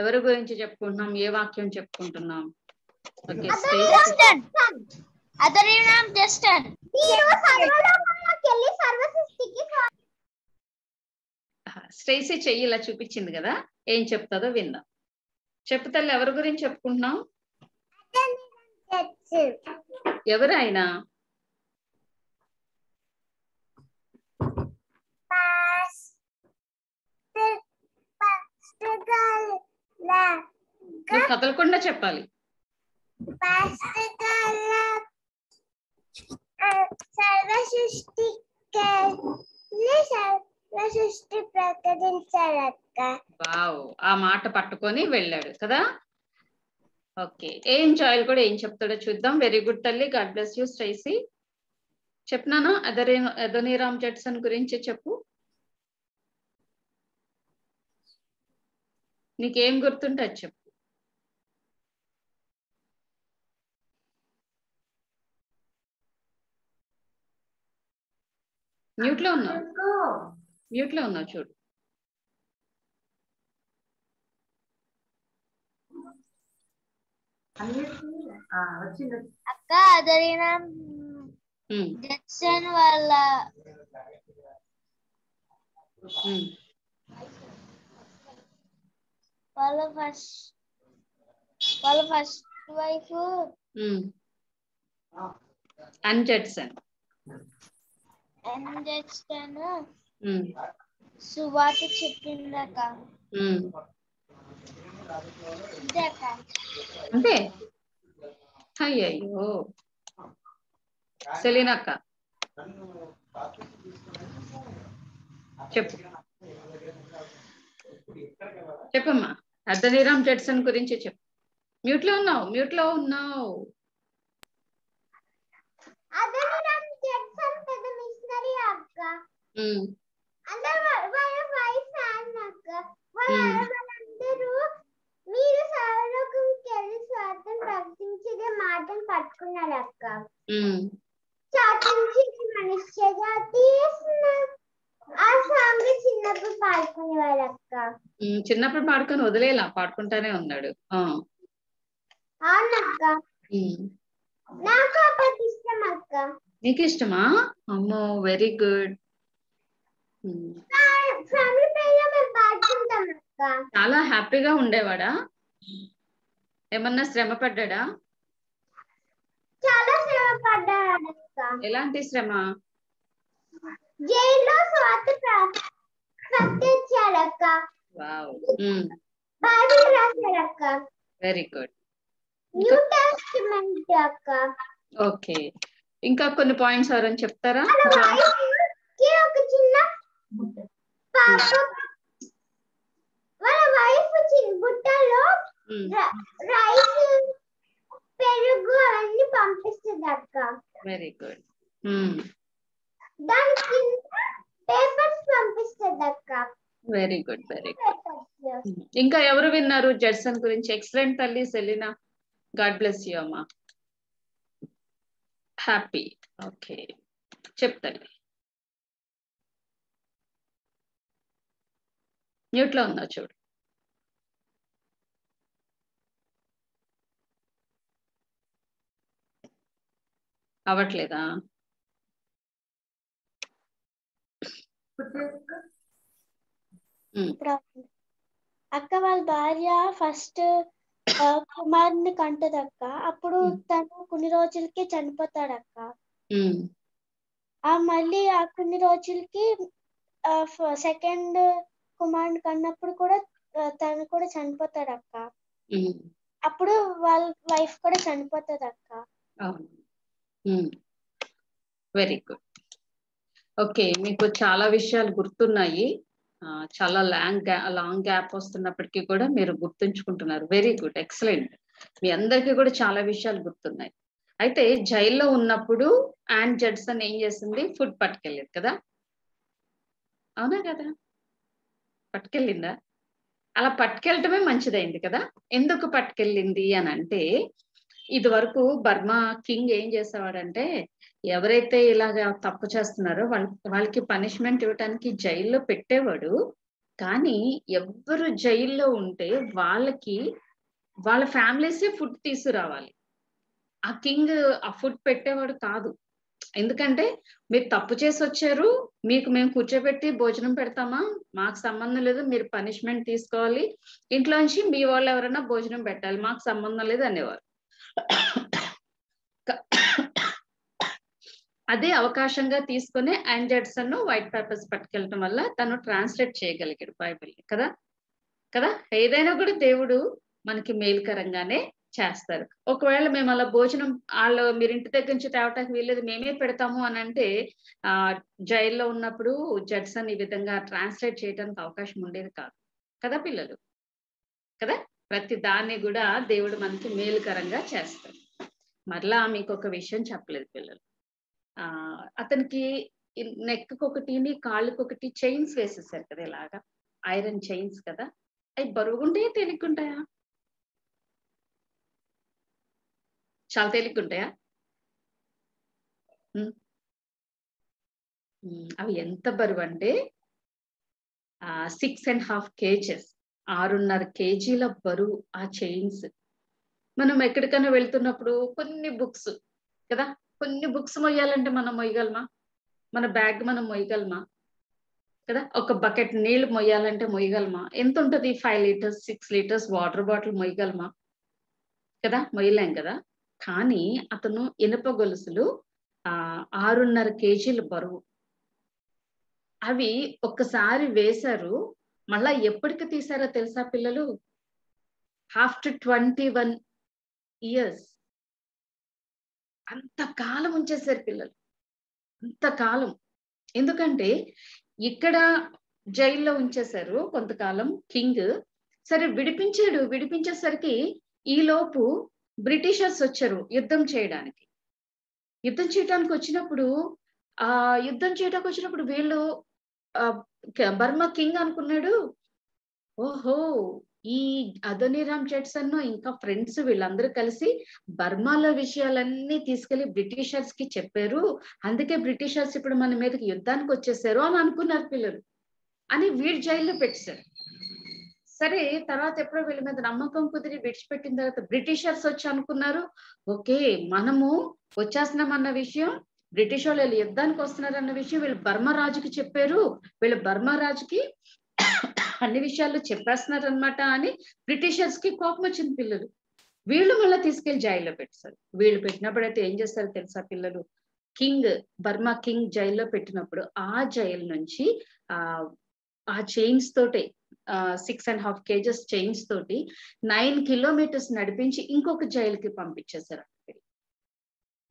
ఎవరి గురించి చెప్పుకుంటున్నాం ఏ వాక్యం చెప్పుకుంటున్నాం ఓకే అదొనిరాం జస్టన్ స్టేసీ చెయ్యి ఇలా చూపించింది కదా ఏం చెప్తాదో విందాం చెప్పుతల్లి ఎవరి గురించి చెప్పుకుంటున్నాం ఎవరైనా కదలకుండా చెప్పాలి. సర్వ సృష్టి సర్వ సృష్టి ప్రకటించాలక్క. వావ్, ఆ మాట పట్టుకొని వెళ్ళాడు కదా. ఓకే, ఏం జాయిల్ కూడా ఏం చెప్తాడో చూద్దాం. వెరీ గుడ్ తల్లి, గాడ్ బ్లెస్ యూ స్ట్రైసీ. చెప్పినానా అదరే అదోనీరామ్ జడ్సన్ గురించి చెప్పు, నీకేం గుర్తుంటే అది చెప్పు. మ్యూట్ లో ఉన్నావు, మ్యూట్ లో ఉన్నావు చూడు. అక్క అదోనీరామ్ జడ్సన్ వాళ్ళ వాళ్ళ ఫస్ట్ వాళ్ళ first wife Ann Judson Ann Judson సువాత చెప్పిందక. అంతే. అయ్యో సెలీనా అక్క చెప్పు, చెప్పమ్మా అదోనీరామ్ జడ్సన్ గురించి చెప్పు. మ్యూట్ లో ఉన్నావు, మ్యూట్ లో ఉన్నావు. అదోనీరామ్ జడ్సన్ పెద్ద మిషనరీ అక్క. హ్మ్, అందరూ వాళ్ళ వైఫ్ ఫ్యాన్ అక్క. వాళ్ళందరూ మీరు సర్వలోకంకి వెళ్ళి స్వార్థం ప్రకటించే మాటను పట్టుకున్నారు అక్క. హ్మ్, స్వార్థించే మనిషి జాతి చిన్నప్పుడు పాడుకునేవారు అక్క. చిన్నప్పుడు పాడుకొని వదిలేలా, పాడుకుంటానే ఉన్నాడు. అవునక్క, నాకు ఆ పాట ఇష్టం అక్క. నీకు ఇష్టమా? అమ్మో వెరీ గుడ్. చాలా హ్యాపీగా ఉండేవాడా? ఏమన్నా శ్రమ పడ్డా? చాలా శ్రమ పడ్డాడు అక్క. ఎలాంటి శ్రమ? జైల్లో స్వార్థ ప్రకటించాలక్క. వావ్, బైబిల్ రాశారక్క. వెరీ గుడ్, న్యూ టెస్టమెంట్ అక్క. ఓకే, ఇంకా కొన్ని పాయింట్స్ ఎవరని చెప్తారా? ఒక చిన్న పాప వాళ్ళ వైఫ్ చిన్న బుట్టలో రైస్ పెరుగు అవన్నీ పంపిస్తుంది అక్క. Very good. దాని కింద పేపర్స్ పంపిస్తుంది అక్క. Very good, very good. ఇంకా ఎవరు విన్నారు జడ్సన్ గురించి? ఎక్సలెంట్ తల్లి సెలీనా, గాడ్ బ్లెస్ యూ అమ్మా, హ్యాపీ. ఓకే చెప్తాను, మ్యూట్ లో ఉన్నా చూడు. అవట్లేదా? అక్క వాళ్ళ భార్య ఫస్ట్ కుమారుని కంటది అక్క. అప్పుడు తను కొన్ని రోజులకి చనిపోతాడు అక్క. ఆ మళ్ళీ ఆ కొన్ని రోజులకి సెకండ్ కుమారుని కన్నప్పుడు కూడా తను కూడా చనిపోతాడు అక్క. అప్పుడు వాళ్ళ వైఫ్ కూడా చనిపోతుంది అక్క. Very good. ఓకే, మీకు చాలా విషయాలు గుర్తున్నాయి. చాలా లాంగ్ లాంగ్ గ్యాప్ వస్తున్నప్పటికీ కూడా మీరు గుర్తుంచుకుంటున్నారు. Very good, excellent. మీ అందరికీ కూడా చాలా విషయాలు గుర్తున్నాయి. అయితే జైల్లో ఉన్నప్పుడు యాన్ జడ్సన్ ఏం చేసింది? ఫుడ్ పట్టుకెళ్ళింది కదా, అవునా కదా? పట్టుకెళ్ళిందా? అలా పట్టుకెళ్ళటమే మంచిదైంది కదా. ఎందుకు పట్టుకెళ్ళింది అని అంటే, ఇది వరకు బర్మా కింగ్ ఏం చేసేవాడంటే, ఎవరైతే ఇలాగా తప్పు చేస్తున్నారో వాళ్ళ వాళ్ళకి పనిష్మెంట్ ఇవ్వటానికి జైల్లో పెట్టేవాడు. కానీ ఎవరు జైల్లో ఉంటే వాళ్ళకి వాళ్ళ ఫ్యామిలీసే ఫుడ్ తీసుకురావాలి. ఆ కింగ్ ఆ ఫుడ్ పెట్టేవాడు కాదు. ఎందుకంటే మీరు తప్పు చేసి వచ్చారు, మీకు మేము కూర్చోబెట్టి భోజనం పెడతామా, మాకు సంబంధం లేదు, మీరు పనిష్మెంట్ తీసుకోవాలి, ఇంట్లోంచి మీ వాళ్ళు ఎవరైనా భోజనం పెట్టాలి, మాకు సంబంధం లేదు అనేవారు. అదే అవకాశంగా తీసుకునే ఆంజర్సన్ వైట్ పేపర్స్ పట్టుకెళ్ళడం వల్ల తను ట్రాన్స్లేట్ చేయగలిగాడు బైబిల్ కదా కదా. ఏదైనా కూడా దేవుడు మనకి మేలుకరంగానే చేస్తారు. ఒకవేళ మేము అలా భోజనం వాళ్ళు మీరు ఇంటి దగ్గర నుంచి తేవటానికి వీల్లేదు మేమే పెడతాము అని అంటే ఆ జైల్లో ఉన్నప్పుడు జడ్సన్ ఈ విధంగా ట్రాన్స్లేట్ చేయడానికి అవకాశం ఉండేది కాదు కదా పిల్లలు కదా. ప్రతి దాన్ని కూడా దేవుడు మనకి మేలుకరంగా చేస్తాడు. మరలా మీకు ఒక విషయం చెప్పలేదు పిల్లలు, ఆ అతనికి నెక్కొకటిని కాళ్ళకొకటి చైన్స్ వేసేసారు కదా, ఇలాగా ఐరన్ చైన్స్ కదా. అవి బరువుగుంటాయా తేలిగ్గుంటాయా? చాలా తేలిగ్గుంటాయా? అవి ఎంత బరువు అంటే సిక్స్ అండ్ హాఫ్ కేజెస్ ఆరున్నర కేజీల బరువు ఆ చైన్స్. మనం ఎక్కడికైనా వెళ్తున్నప్పుడు కొన్ని బుక్స్ కదా, కొన్ని బుక్స్ మొయ్యాలంటే మనం మొయ్యగలమా? మన బ్యాగ్ మనం మొయ్యగలమా కదా? ఒక బకెట్ నీళ్లు మొయ్యాలంటే మొయ్యగలమా? ఎంత ఉంటుంది? Five litres six litres water bottle మొయ్యగలమా కదా? మొయ్యలేం కదా. కానీ అతను ఇనుప గొలుసులు ఆ ఆరున్నర కేజీల బరువు అవి ఒక్కసారి వేశారు. మళ్ళా ఎప్పటికి తీసారో తెలుసా పిల్లలు? ఆఫ్టర్ ట్వంటీ వన్ ఇయర్స్ అంతకాలం ఉంచేసారు పిల్లలు, అంతకాలం. ఎందుకంటే ఇక్కడ జైల్లో ఉంచేశారు కొంతకాలం కింగ్. సరే విడిపించాడు, విడిపించేసరికి ఈలోపు బ్రిటిషర్స్ వచ్చారు యుద్ధం చేయడానికి. యుద్ధం చేయడానికి వచ్చినప్పుడు ఆ యుద్ధం చేయడానికి వచ్చినప్పుడు వీళ్ళు బర్మా కింగ్ అనుకున్నాడు, ఓహో ఈ అదోనీరామ్ జడ్సన్ ఇంకా ఫ్రెండ్స్ వీళ్ళందరూ కలిసి బర్మాలో విషయాలన్నీ తీసుకెళ్లి బ్రిటిషర్స్ కి చెప్పారు, అందుకే బ్రిటిషర్స్ ఇప్పుడు మన మీదకి యుద్ధానికి వచ్చేసారు అని అనుకున్నారు పిల్లలు, అని వీడి జైల్లో పెట్టేశారు. సరే తర్వాత ఎప్పుడో వీళ్ళ మీద నమ్మకం కుదిరి విడిచిపెట్టిన తర్వాత బ్రిటిషర్స్ వచ్చి అనుకున్నారు, ఓకే మనము వచ్చేస్తున్నామన్న విషయం బ్రిటిష్ వాళ్ళు వీళ్ళు యుద్ధానికి వస్తున్నారన్న విషయం వీళ్ళు బర్మా రాజుకి చెప్పారు, వీళ్ళు బర్మా రాజుకి అన్ని విషయాలు చెప్పేస్తున్నారు అనమాట అని బ్రిటిషర్స్ కి కోపం వచ్చింది పిల్లలు. వీళ్ళు మళ్ళీ తీసుకెళ్లి జైల్లో పెట్టేశారు. వీళ్ళు పెట్టినప్పుడైతే ఏం చేస్తారు తెలుసా పిల్లలు? కింగ్ బర్మా కింగ్ జైల్లో పెట్టినప్పుడు ఆ జైలు నుంచి ఆ ఆ చైన్స్ తోటే six and half kgs chains తోటి నైన్ కిలోమీటర్స్ నడిపించి ఇంకొక జైలుకి పంపించేశారు.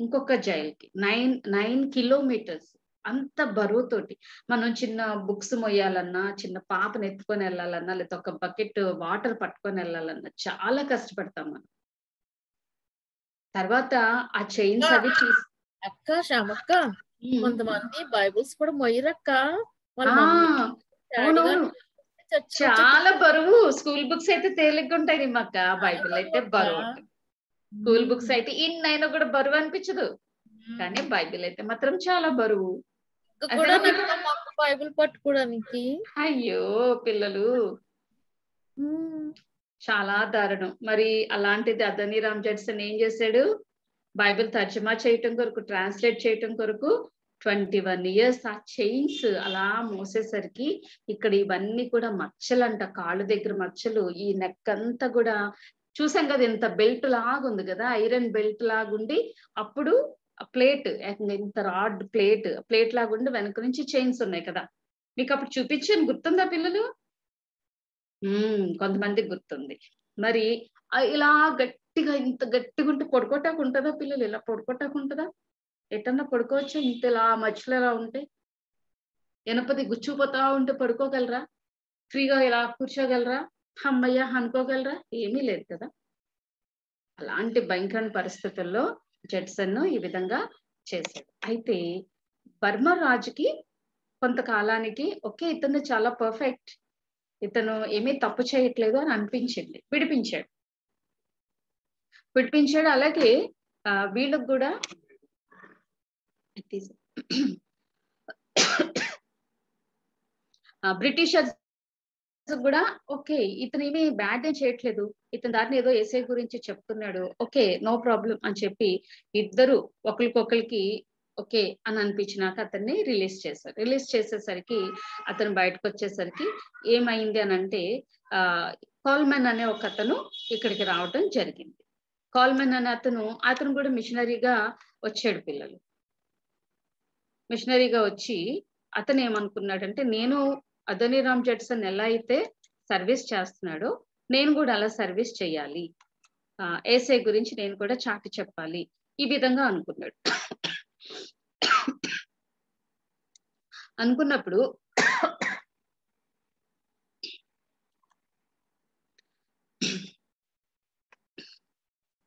ఇంకొక జైలుకి నైన్ నైన్ కిలోమీటర్స్ అంత బరువుతోటి. మనం చిన్న బుక్స్ మొయ్యాలన్నా చిన్న పాపను ఎత్తుకొని వెళ్ళాలన్నా లేదా ఒక బకెట్ వాటర్ పట్టుకొని వెళ్ళాలన్నా చాలా కష్టపడతాం మనం. తర్వాత ఆ చైన్స్ అవి తీసి అక్క శ్యామక్క కొంతమంది బైబుల్స్ కూడా మొయ్యరక్క, చాలా బరువు. స్కూల్ బుక్స్ అయితే తేలిగ్గా ఉంటాయి నిమ్మక్క, బైబుల్ అయితే బరువు. స్కూల్ బుక్స్ అయితే ఇన్ అయినా కూడా బరువు అనిపించదు, కానీ బైబిల్ అయితే మాత్రం చాలా బరువు. బైబిల్ పట్టుకోవడానికి అయ్యో పిల్లలు చాలా దారుణం. మరి అలాంటిది అదోనీరామ్ జడ్సన్ ఏం చేశాడు? బైబిల్ తర్జమా చేయటం కొరకు ట్రాన్స్లేట్ చేయటం కొరకు ట్వంటీ వన్ ఇయర్స్ ఆ చైన్స్ అలా మోసేసరికి ఇక్కడ ఇవన్నీ కూడా మచ్చలంట, కాళ్ళు దగ్గర మచ్చలు, ఈ నెక్ అంతా కూడా చూసాం కదా, ఇంత బెల్ట్ లాగుంది కదా, ఐరన్ బెల్ట్ లాగుండి అప్పుడు ప్లేట్ ఇంత రాడ్ ప్లేట్ ప్లేట్ లాగుండి వెనక నుంచి చైన్స్ ఉన్నాయి కదా. మీకు అప్పుడు చూపించాను గుర్తుందా పిల్లలు? కొంతమందికి గుర్తుంది. మరి ఇలా గట్టిగా ఇంత గట్టిగా ఉంటే పొడుకోటాకు ఉంటుందా పిల్లలు? ఇలా పొడుకోటాకు ఉంటుందా? ఎటన్నా పడుకోవచ్చు? ఇంత ఇలా మధ్యలో ఇలా ఉంటే ఎనపది గుచ్చిపోతా ఉంటే పడుకోగలరా? ఫ్రీగా ఇలా కూర్చోగలరా? అమ్మయ్య అనుకోగలరా? ఏమీ లేదు కదా. అలాంటి భయంకరమైన పరిస్థితుల్లో జడ్సన్ ఈ విధంగా చేశాడు. అయితే బర్మా రాజుకి కొంతకాలానికి ఒకే ఇతను చాలా పర్ఫెక్ట్, ఇతను ఏమీ తప్పు చేయట్లేదు అని అనిపించింది. విడిపించాడు విడిపించాడు అలాగే వీళ్ళకు కూడా బ్రిటిషర్స్ కూడా ఓకే ఇతను ఏమీ బ్యాడ్ ఏం చేయట్లేదు, ఇతని దారిని ఏదో ఏసై గురించి చెప్తున్నాడు, ఓకే నో ప్రాబ్లం అని చెప్పి ఇద్దరు ఒకరికొకరికి ఓకే అని అనిపించినాక అతన్ని రిలీజ్ చేశారు. రిలీజ్ చేసేసరికి అతను బయటకు వచ్చేసరికి ఏమైంది అని అంటే ఆ కాల్మెన్ అనే ఒక అతను ఇక్కడికి రావటం జరిగింది. కాల్మెన్ అనే అతను అతను కూడా మిషనరీగా వచ్చాడు పిల్లలు. మిషనరీగా వచ్చి అతను ఏమనుకున్నాడంటే నేను అదోనీరామ్ జడ్సన్ ఎలా అయితే సర్వీస్ చేస్తున్నాడో నేను కూడా అలా సర్వీస్ చేయాలి, ఏసే గురించి నేను కూడా చాటి చెప్పాలి, ఈ విధంగా అనుకున్నాడు. అనుకున్నప్పుడు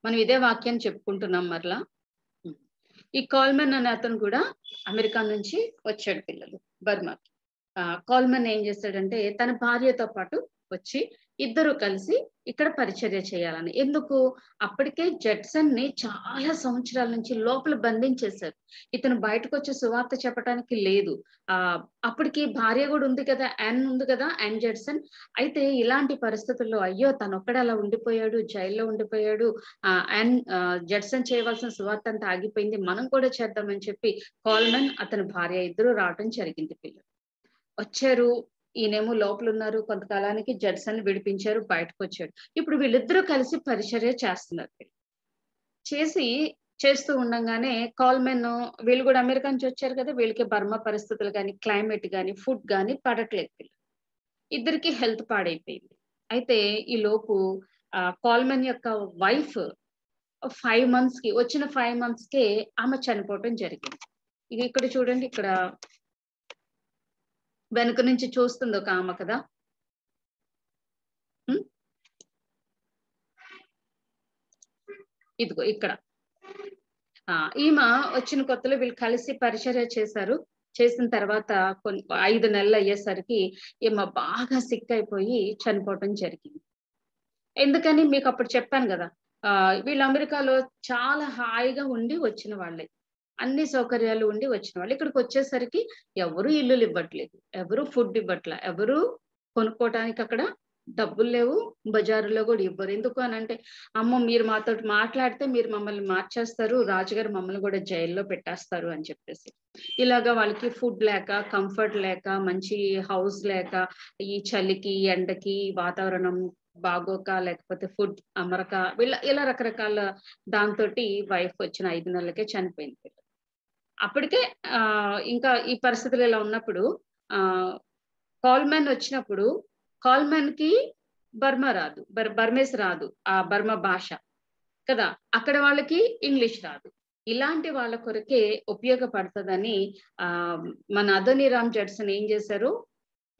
మనం ఇదే వాక్యాన్ని చెప్పుకుంటున్నాం మరలా. ఈ కాల్మన్ అనే అతను కూడా అమెరికా నుంచి వచ్చాడు, పిల్లలు బర్మాకి. ఆ కాల్మన్ ఏం చేశాడంటే తన భార్యతో పాటు వచ్చి ఇద్దరు కలిసి ఇక్కడ పరిచర్య చేయాలని. ఎందుకు, అప్పటికే జడ్సన్ ని చాలా సంవత్సరాల నుంచి లోపల బంధించేశారు, ఇతను బయటకు వచ్చి సువార్త చెప్పడానికి లేదు. ఆ అప్పటికి భార్య కూడా ఉంది కదా, యాన్ ఉంది కదా, యాన్ జడ్సన్. అయితే ఇలాంటి పరిస్థితుల్లో అయ్యో తను ఒక్కడే అలా ఉండిపోయాడు, జైల్లో ఉండిపోయాడు, ఆ యాన్ జడ్సన్ చేయవలసిన సువార్త అంతా ఆగిపోయింది, మనం కూడా చేద్దామని చెప్పి కాల్మన్ అతని భార్య ఇద్దరు రావటం జరిగింది. పిల్లలు వచ్చారు, ఈయనేమో లోపల ఉన్నారు, కొంతకాలానికి జడ్సన్ విడిపించారు, బయటకు వచ్చాడు. ఇప్పుడు వీళ్ళిద్దరూ కలిసి పరిచర్య చేస్తున్నారు. చేసి చేస్తూ ఉండగానే కాల్మెన్, వీళ్ళు కూడా అమెరికా నుంచి వచ్చారు కదా, వీళ్ళకి బర్మా పరిస్థితులు కానీ క్లైమేట్ కానీ ఫుడ్ కానీ పడట్లేదు, వీళ్ళు ఇద్దరికి హెల్త్ పాడైపోయింది. అయితే ఈ లోపు ఆ కాల్మెన్ యొక్క వైఫ్ ఫైవ్ మంత్స్ కి వచ్చిన ఫైవ్ మంత్స్ కే ఆమె చనిపోవటం జరిగింది. ఇది ఇక్కడ చూడండి, ఇక్కడ వెనుక నుంచి చూస్తుంది ఒక ఆమె కదా, ఇదిగో ఇక్కడ ఆ ఈమె వచ్చిన కొత్తలో వీళ్ళు కలిసి పరిచర్య చేశారు. చేసిన తర్వాత కొన్ని ఐదు నెలలు అయ్యేసరికి ఈమె బాగా సిక్ అయిపోయి చనిపోవటం జరిగింది. ఎందుకని మీకు అప్పుడు చెప్పాను కదా, ఆ వీళ్ళు అమెరికాలో చాలా హాయిగా ఉండి వచ్చిన వాళ్ళే, అన్ని సౌకర్యాలు ఉండి వచ్చిన వాళ్ళు. ఇక్కడికి వచ్చేసరికి ఎవరు ఇల్లులు ఇవ్వట్లేదు, ఎవరు ఫుడ్ ఇవ్వట్లా, ఎవరు కొనుక్కోవటానికి అక్కడ డబ్బులు లేవు, బజారులో కూడా ఇవ్వరు. ఎందుకు అని అంటే అమ్మ మీరు మాతో మాట్లాడితే మీరు మమ్మల్ని మార్చేస్తారు, రాజుగారు మమ్మల్ని కూడా జైల్లో పెట్టేస్తారు అని చెప్పేసి ఇలాగా వాళ్ళకి ఫుడ్ లేక, కంఫర్ట్ లేక, మంచి హౌస్ లేక, ఈ చలికి ఎండకి వాతావరణం బాగోక, లేకపోతే ఫుడ్ అమరక, వీళ్ళ ఇలా రకరకాల దాంతో వైఫ్ వచ్చిన ఐదు నెలలకే చనిపోయింది. అప్పటికే ఆ ఇంకా ఈ పరిస్థితులు ఇలా ఉన్నప్పుడు ఆ కాల్మెన్ వచ్చినప్పుడు కాల్మెన్ కి బర్మా రాదు, బర్ బర్మేస్ రాదు, ఆ బర్మా భాష కదా, అక్కడ వాళ్ళకి ఇంగ్లీష్ రాదు. ఇలాంటి వాళ్ళ కొరకే ఉపయోగపడుతుందని ఆ మన అదోనీరామ్ జడ్సన్ ఏం చేశారు,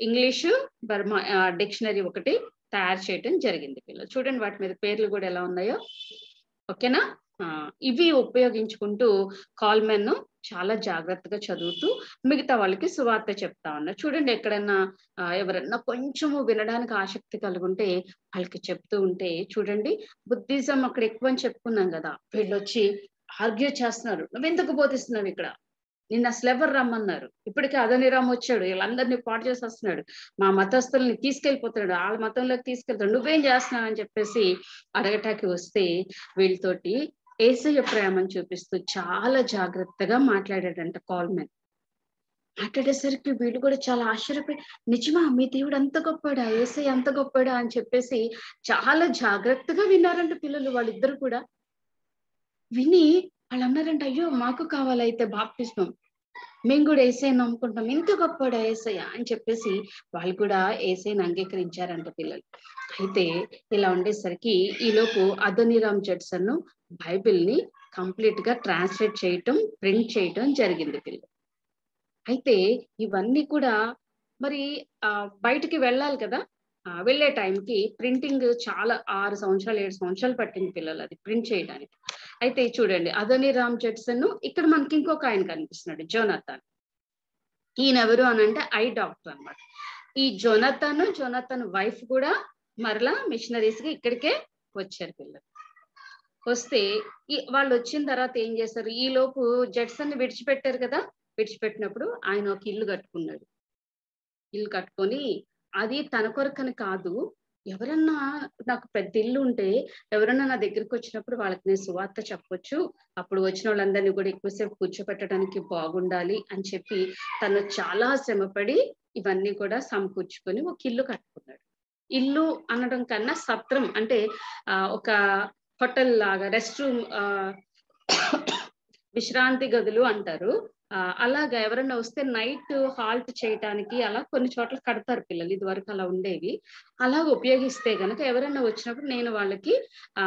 ఇంగ్లీషు బర్మా డిక్షనరీ ఒకటి తయారు చేయటం జరిగింది. పిల్లలు చూడండి వాటి మీద పేర్లు కూడా ఎలా ఉన్నాయో, ఓకేనా. ఇవి ఉపయోగించుకుంటూ కాల్మెన్ చాలా జాగ్రత్తగా చదువుతూ మిగతా వాళ్ళకి సువార్త చెప్తా ఉన్నా. చూడండి ఎక్కడన్నా ఎవరన్నా కొంచెము వినడానికి ఆసక్తి కలుగుంటే వాళ్ళకి చెప్తూ ఉంటే, చూడండి బుద్ధిజం అక్కడ ఎక్కువ అని చెప్పుకున్నాం కదా, వీళ్ళు వచ్చి ఆర్గ్యూ చేస్తున్నారు, నువ్వెందుకు బోధిస్తున్నావు ఇక్కడ, నిన్ను అసలు ఎవరు రమ్మన్నారు, ఇప్పటికే అదోనీరామ్ వచ్చాడు వీళ్ళందరినీ పాటు చేసి వస్తున్నాడు, మా మతస్థుల్ని తీసుకెళ్ళిపోతున్నాడు, వాళ్ళ మతంలోకి తీసుకెళ్తాడు, నువ్వేం చేస్తున్నావు అని చెప్పేసి అడగటానికి వస్తే వీళ్ళతోటి యేసయ్య ప్రేమను చూపిస్తూ చాలా జాగ్రత్తగా మాట్లాడాడంట కాల్మెన్. మాట్లాడేసరికి వీళ్ళు కూడా చాలా ఆశ్చర్యపోయి, నిజమా మీ దేవుడు అంత గొప్పడా, యేసయ్య అంత గొప్పడా అని చెప్పేసి చాలా జాగ్రత్తగా విన్నారంట పిల్లలు. వాళ్ళిద్దరు కూడా విని వాళ్ళు అన్నారంటే అయ్యో మాకు కావాలైతే బాప్తిస్మం, మేము కూడా యేసయ్య నమ్ముకుంటాం, ఇంత గొప్పడా యేసయ్య అని చెప్పేసి వాళ్ళు కూడా యేసయ్యని అంగీకరించారంట పిల్లలు. అయితే ఇలా ఉండేసరికి ఈలోపు అదోనీరామ్ జడ్సన్ బైబిల్ ని కంప్లీట్ గా ట్రాన్స్లేట్ చేయటం, ప్రింట్ చేయటం జరిగింది పిల్లలు. అయితే ఇవన్నీ కూడా మరి ఆ బయటికి వెళ్ళాలి కదా, వెళ్ళే టైంకి ప్రింటింగ్ చాలా ఆరు సంవత్సరాలు ఏడు సంవత్సరాలు పట్టింది పిల్లలు అది ప్రింట్ చేయడానికి. అయితే చూడండి అదోనీరామ్ జడ్సన్, ఇక్కడ మనకి ఇంకొక ఆయన కనిపిస్తున్నాడు జోనాథన్. ఈయన ఎవరు అని అంటే ఐ డాక్టర్ అనమాట. ఈ జోనాథన్ జోనాథన్ వైఫ్ కూడా మరలా మిషనరీస్ గా ఇక్కడికే వచ్చారు పిల్లలు. వస్తే ఈ వాళ్ళు వచ్చిన తర్వాత ఏం చేశారు, ఈ లోపు జడ్సన్ విడిచిపెట్టారు కదా, విడిచిపెట్టినప్పుడు ఆయన ఒక ఇల్లు కట్టుకున్నాడు. ఇల్లు కట్టుకొని అది తన కొరకని కాదు, ఎవరన్నా నాకు పెద్ద ఇల్లు ఉంటే ఎవరన్నా నా దగ్గరికి వచ్చినప్పుడు వాళ్ళకి నేను సువార్త చెప్పొచ్చు, అప్పుడు వచ్చిన వాళ్ళందరినీ కూడా ఎక్కువసేపు కూర్చోపెట్టడానికి బాగుండాలి అని చెప్పి తను చాలా శ్రమపడి ఇవన్నీ కూడా సమకూర్చుకొని ఒక ఇల్లు కట్టుకున్నాడు. ఇల్లు అనడం కన్నా సత్రం అంటే ఆ ఒక హోటల్ లాగా, రెస్ట్ రూమ్, విశ్రాంతి గదులు అంటారు, అలాగా ఎవరైనా వస్తే నైట్ హాల్ట్ చేయడానికి అలా కొన్ని చోట్ల కడతారు పిల్లలు, ఇది వరకు అలా ఉండేవి. అలా ఉపయోగిస్తే కనుక ఎవరైనా వచ్చినప్పుడు నేను వాళ్ళకి ఆ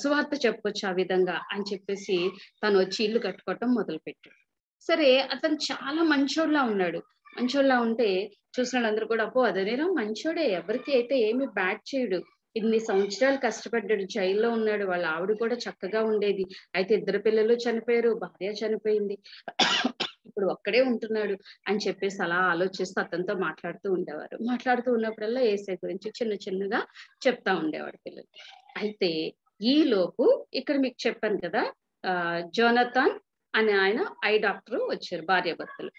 సువార్త చెప్పొచ్చు ఆ విధంగా అని చెప్పేసి తను వచ్చి ఇల్లు కట్టుకోవటం మొదలుపెట్టాడు. సరే అతను చాలా మంచోళ్ళ ఉన్నాడు, మంచోళ్ళ ఉంటే చూసిన అందరూ కూడా అబ్బో అదొనిరామ్ మంచోడే, ఎవరికి అయితే ఏమి బ్యాట్ చేయడు, ఇన్ని సంవత్సరాలు కష్టపడ్డాడు, జైల్లో ఉన్నాడు, వాళ్ళ ఆవిడ కూడా చక్కగా ఉండేది, అయితే ఇద్దరు పిల్లలు చనిపోయారు, భార్య చనిపోయింది, ఇప్పుడు ఒక్కడే ఉంటున్నాడు అని చెప్పేసి అలా ఆలోచిస్తూ అతనితో మాట్లాడుతూ ఉండేవారు. మాట్లాడుతూ ఉన్నప్పుడల్లా ఏసై గురించి చిన్న చిన్నగా చెప్తా ఉండేవాడు పిల్లలు. అయితే ఈ లోపు ఇక్కడ మీకు చెప్పాను కదా ఆ జోనథాన్ అని ఆయన ఐ డాక్టర్ వచ్చారు, భార్య భర్తలు.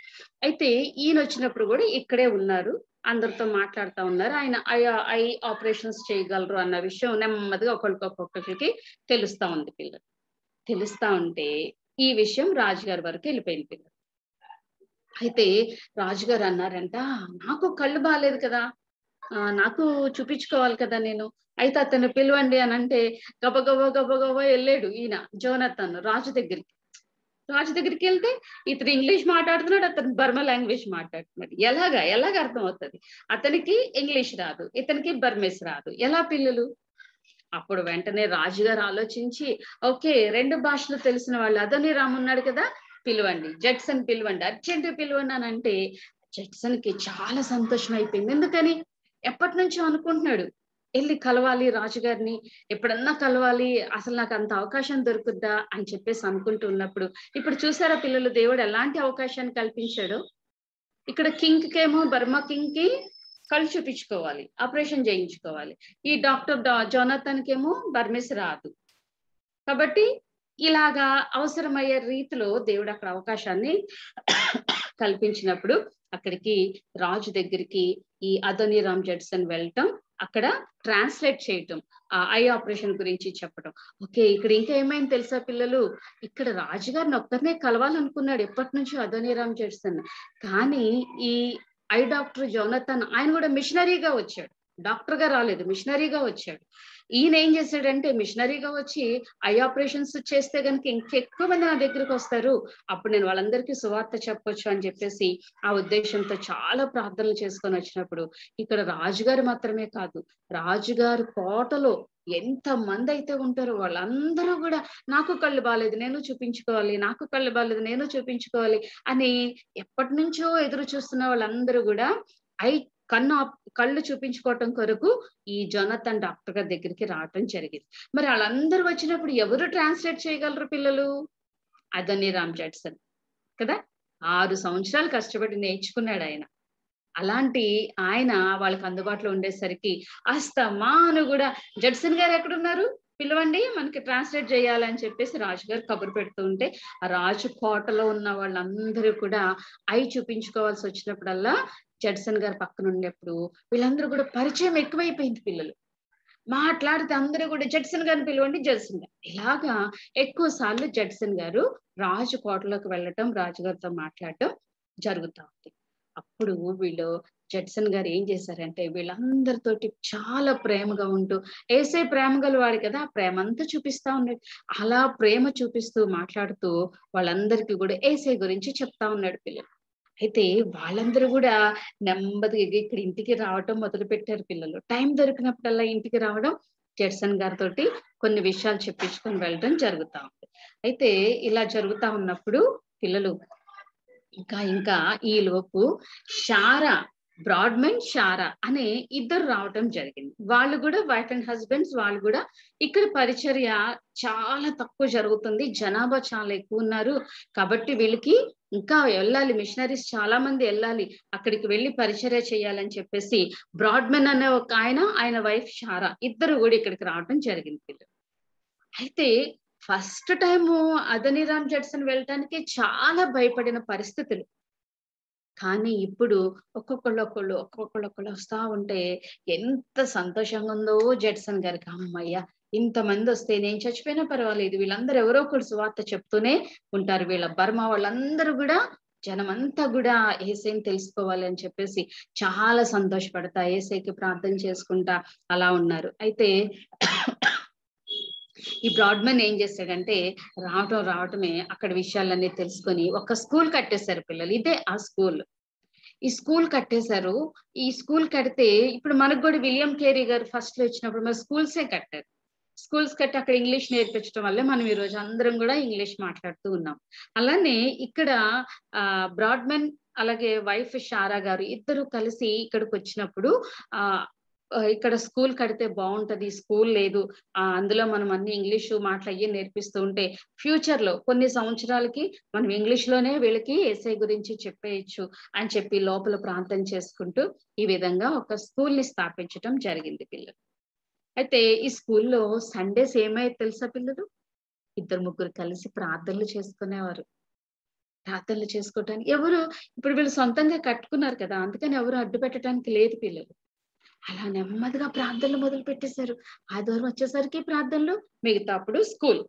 అయితే ఈయన వచ్చినప్పుడు కూడా ఇక్కడే ఉన్నారు, అందరితో మాట్లాడుతూ ఉన్నారు. ఆయన ఐ ఐ ఆపరేషన్స్ చేయగలరు అన్న విషయం నెమ్మదిగా ఒకరికొక్కొక్కరికి తెలుస్తా ఉంది పిల్లలు. తెలుస్తా ఉంటే ఈ విషయం రాజుగారి వరకు వెళ్ళిపోయింది పిల్లలు. అయితే రాజుగారు అన్నారంట, నాకు కళ్ళు బాగాలేదు కదా, నాకు చూపించుకోవాలి కదా నేను, అయితే అతను పిలవండి అని అంటే గబగబ గబగబ వెళ్ళాడు ఈయన జోనథాన్ రాజు దగ్గరికి. రాజు దగ్గరికి వెళ్తే ఇతను ఇంగ్లీష్ మాట్లాడుతున్నాడు, అతను బర్మా లాంగ్వేజ్ మాట్లాడుతున్నాడు. ఎలాగా ఎలాగ అర్థం అవుతుంది, అతనికి ఇంగ్లీష్ రాదు, ఇతనికి బర్మేస్ రాదు, ఎలా పిల్లలు? అప్పుడు వెంటనే రాజుగారు ఆలోచించి ఓకే రెండు భాషలు తెలిసిన వాళ్ళు అదొనిరామ్ ఉన్నాడు కదా, పిలవండి జడ్సన్ పిలవండి, అర్జెంట్ పిలవండి అని అంటే జడ్సన్ కి చాలా సంతోషం అయిపోయింది. ఎందుకని ఎప్పటి నుంచో అనుకుంటున్నాడు వెళ్ళి కలవాలి రాజుగారిని, ఎప్పుడన్నా కలవాలి, అసలు నాకు అంత అవకాశం దొరుకుద్దా అని చెప్పేసి అనుకుంటూ ఉన్నప్పుడు ఇప్పుడు చూసారా పిల్లలు దేవుడు ఎలాంటి అవకాశాన్ని కల్పించాడు. ఇక్కడ కింగ్ కేమో బర్మా కింగ్ కి కళ్ళు చూపించుకోవాలి, ఆపరేషన్ చేయించుకోవాలి, ఈ డాక్టర్ జోనథాన్ కేమో బర్మేస్ రాదు, కాబట్టి ఇలాగా అవసరమయ్యే రీతిలో దేవుడు అక్కడ అవకాశాన్ని కల్పించినప్పుడు అక్కడికి రాజు దగ్గరికి ఈ అదొనిరామ్ జడ్సన్ వెళ్ళటం, అక్కడ ట్రాన్స్లేట్ చేయటం, ఆ ఐ ఆపరేషన్ గురించి చెప్పడం. ఓకే ఇక్కడ ఇంకా ఏమైంది తెలుసా పిల్లలు, ఇక్కడ రాజుగారిని ఒక్కరినే కలవాలనుకున్నాడు ఎప్పటి నుంచో అదొనిరామ్ జడ్సన్, కానీ ఈ ఐ డాక్టర్ జోనథాన్ ఆయన కూడా మిషనరీగా వచ్చాడు, డాక్టర్ గా రాలేదు, మిషనరీగా వచ్చాడు. ఈయన ఏం చేశాడంటే మిషనరీగా వచ్చి ఐ ఆపరేషన్స్ చేస్తే కనుక ఇంకెక్కువ మంది నా దగ్గరకు వస్తారు, అప్పుడు నేను వాళ్ళందరికీ సువార్త చెప్పొచ్చు అని చెప్పేసి ఆ ఉద్దేశంతో చాలా ప్రార్థనలు చేసుకొని వచ్చినప్పుడు ఇక్కడ రాజుగారు మాత్రమే కాదు, రాజుగారు కోటలో ఎంత మంది అయితే ఉంటారో వాళ్ళందరూ కూడా నాకు కళ్ళు బాలేదు నేను చూపించుకోవాలి, నాకు కళ్ళు బాలేదు నేను చూపించుకోవాలి అని ఎప్పటి నుంచో ఎదురు చూస్తున్న వాళ్ళందరూ కూడా ఐ కన్ను కళ్ళు చూపించుకోవటం కొరకు ఈ జోనథాన్ డాక్టర్ గారి దగ్గరికి రావటం జరిగింది. మరి వాళ్ళందరూ వచ్చినప్పుడు ఎవరు ట్రాన్స్లేట్ చేయగలరు పిల్లలు? అదొనిరామ్ జడ్సన్ కదా, ఆరు సంవత్సరాలు కష్టపడి నేర్చుకున్నాడు ఆయన. అలాంటి ఆయన వాళ్ళకి అందుబాటులో ఉండేసరికి అస్తమాను కూడా జడ్సన్ గారు ఎక్కడున్నారు పిలవండి మనకి ట్రాన్స్లేట్ చేయాలని చెప్పేసి రాజుగారు కబురు పెడుతూ ఉంటే ఆ రాజు కోటలో ఉన్న వాళ్ళందరూ కూడా అయి చూపించుకోవాల్సి వచ్చినప్పుడల్లా జడ్సన్ గారు పక్కన ఉన్నప్పుడు వీళ్ళందరూ కూడా పరిచయం ఎక్కువైపోయింది పిల్లలు. మాట్లాడితే అందరూ కూడా జడ్సన్ గారిని పిలవండి జడ్సన్ గారు, ఇలాగా ఎక్కువ సార్లు జడ్సన్ గారు రాజు కోటలోకి వెళ్ళటం, రాజుగారితో మాట్లాడటం జరుగుతూ ఉంది. అప్పుడు వీళ్ళు జడ్సన్ గారు ఏం చేశారంటే వీళ్ళందరితోటి చాలా ప్రేమగా ఉంటూ ఏసే ప్రేమ గలవాడు కదా ఆ ప్రేమ అంతా చూపిస్తా ఉన్నాడు. అలా ప్రేమ చూపిస్తూ మాట్లాడుతూ వాళ్ళందరికీ కూడా ఏసే గురించి చెప్తా ఉన్నాడు పిల్లలు. అయితే వాళ్ళందరూ కూడా నెమ్మదిగా ఇక్కడ ఇంటికి రావటం మొదలు పెట్టారు పిల్లలు. టైం దొరికినప్పుడల్లా ఇంటికి రావడం, జడ్సన్ గారితో కొన్ని విషయాలు చెప్పించుకొని వెళ్ళడం జరుగుతూ ఉంది. అయితే ఇలా జరుగుతా ఉన్నప్పుడు పిల్లలు ఇంకా ఇంకా ఈ లోపు షారా బ్రాడ్మెన్ షారా అనే ఇద్దరు రావటం జరిగింది. వాళ్ళు కూడా వైఫ్ అండ్ హస్బెండ్స్, వాళ్ళు కూడా ఇక్కడ పరిచర్య చాలా తక్కువ జరుగుతుంది, జనాభా చాలా ఎక్కువ ఉన్నారు, కాబట్టి వీళ్ళకి ఇంకా వెళ్ళాలి, మిషనరీస్ చాలా మంది వెళ్ళాలి, అక్కడికి వెళ్ళి పరిచర్య చేయాలని చెప్పేసి బ్రాడ్మెన్ అనే ఒక ఆయన ఆయన వైఫ్ షారా ఇద్దరు కూడా ఇక్కడికి రావటం జరిగింది వీళ్ళు. అయితే ఫస్ట్ టైము అదొనిరామ్ జడ్సన్ వెళ్ళటానికి చాలా భయపడిన పరిస్థితులు, కానీ ఇప్పుడు ఒక్కొక్కళ్ళు ఒక్కళ్ళు ఒక్కొక్కళ్ళు ఒక్కళ్ళు వస్తా ఉంటే ఎంత సంతోషంగా ఉందో జడ్సన్ గారికి. అమ్మయ్య ఇంతమంది వస్తే నేను చచ్చిపోయినా పర్వాలేదు, వీళ్ళందరూ ఎవరో ఒకరు సువార్త చెప్తూనే ఉంటారు, వీళ్ళ బర్మా వాళ్ళందరూ కూడా జనమంతా కూడా ఏసైని తెలుసుకోవాలి అని చెప్పేసి చాలా సంతోషపడతా ఏసైకి ప్రార్థన చేసుకుంటా అలా ఉన్నారు. అయితే ఈ బ్రాడ్మన్ ఏం చేశాడంటే రావటం రావటమే అక్కడ విషయాలన్నీ తెలుసుకొని ఒక స్కూల్ కట్టేశారు పిల్లలు. ఇదే ఆ స్కూల్, ఈ స్కూల్ కట్టేశారు. ఈ స్కూల్ కడితే ఇప్పుడు మనకు కూడా విలియం కేరీ గారు ఫస్ట్ లో వచ్చినప్పుడు మన స్కూల్సే కట్టారు. స్కూల్స్ కట్టి అక్కడ ఇంగ్లీష్ నేర్పించడం వల్లే మనం ఈ రోజు అందరం కూడా ఇంగ్లీష్ మాట్లాడుతూ ఉన్నాం. అలానే ఇక్కడ ఆ బ్రాడ్మన్ అలాగే వైఫ్ షారా గారు ఇద్దరు కలిసి ఇక్కడికి వచ్చినప్పుడు ఆ ఇక్కడ స్కూల్ కడితే బాగుంటది, స్కూల్ లేదు, అందులో మనం అన్ని ఇంగ్లీషు మాట్లాడి నేర్పిస్తూ ఉంటే ఫ్యూచర్ లో కొన్ని సంవత్సరాలకి మనం ఇంగ్లీష్ లోనే వీళ్ళకి ఏసై గురించి చెప్పేయచ్చు అని చెప్పి లోపల ప్రార్థన చేసుకుంటూ ఈ విధంగా ఒక స్కూల్ ని స్థాపించడం జరిగింది పిల్లలు. అయితే ఈ స్కూల్లో సండేస్ ఏమైతే తెలుసా పిల్లలు, ఇద్దరు ముగ్గురు కలిసి ప్రార్థనలు చేసుకునేవారు. ప్రార్థనలు చేసుకోవటానికి ఎవరు, ఇప్పుడు వీళ్ళు సొంతంగా కట్టుకున్నారు కదా, అందుకని ఎవరు అడ్డు పెట్టడానికి లేదు పిల్లలు. అలా నెమ్మదిగా ప్రార్థనలు మొదలు పెట్టేశారు. ఆదివారం వచ్చేసరికి ప్రార్థనలు, మిగతా అప్పుడు స్కూల్.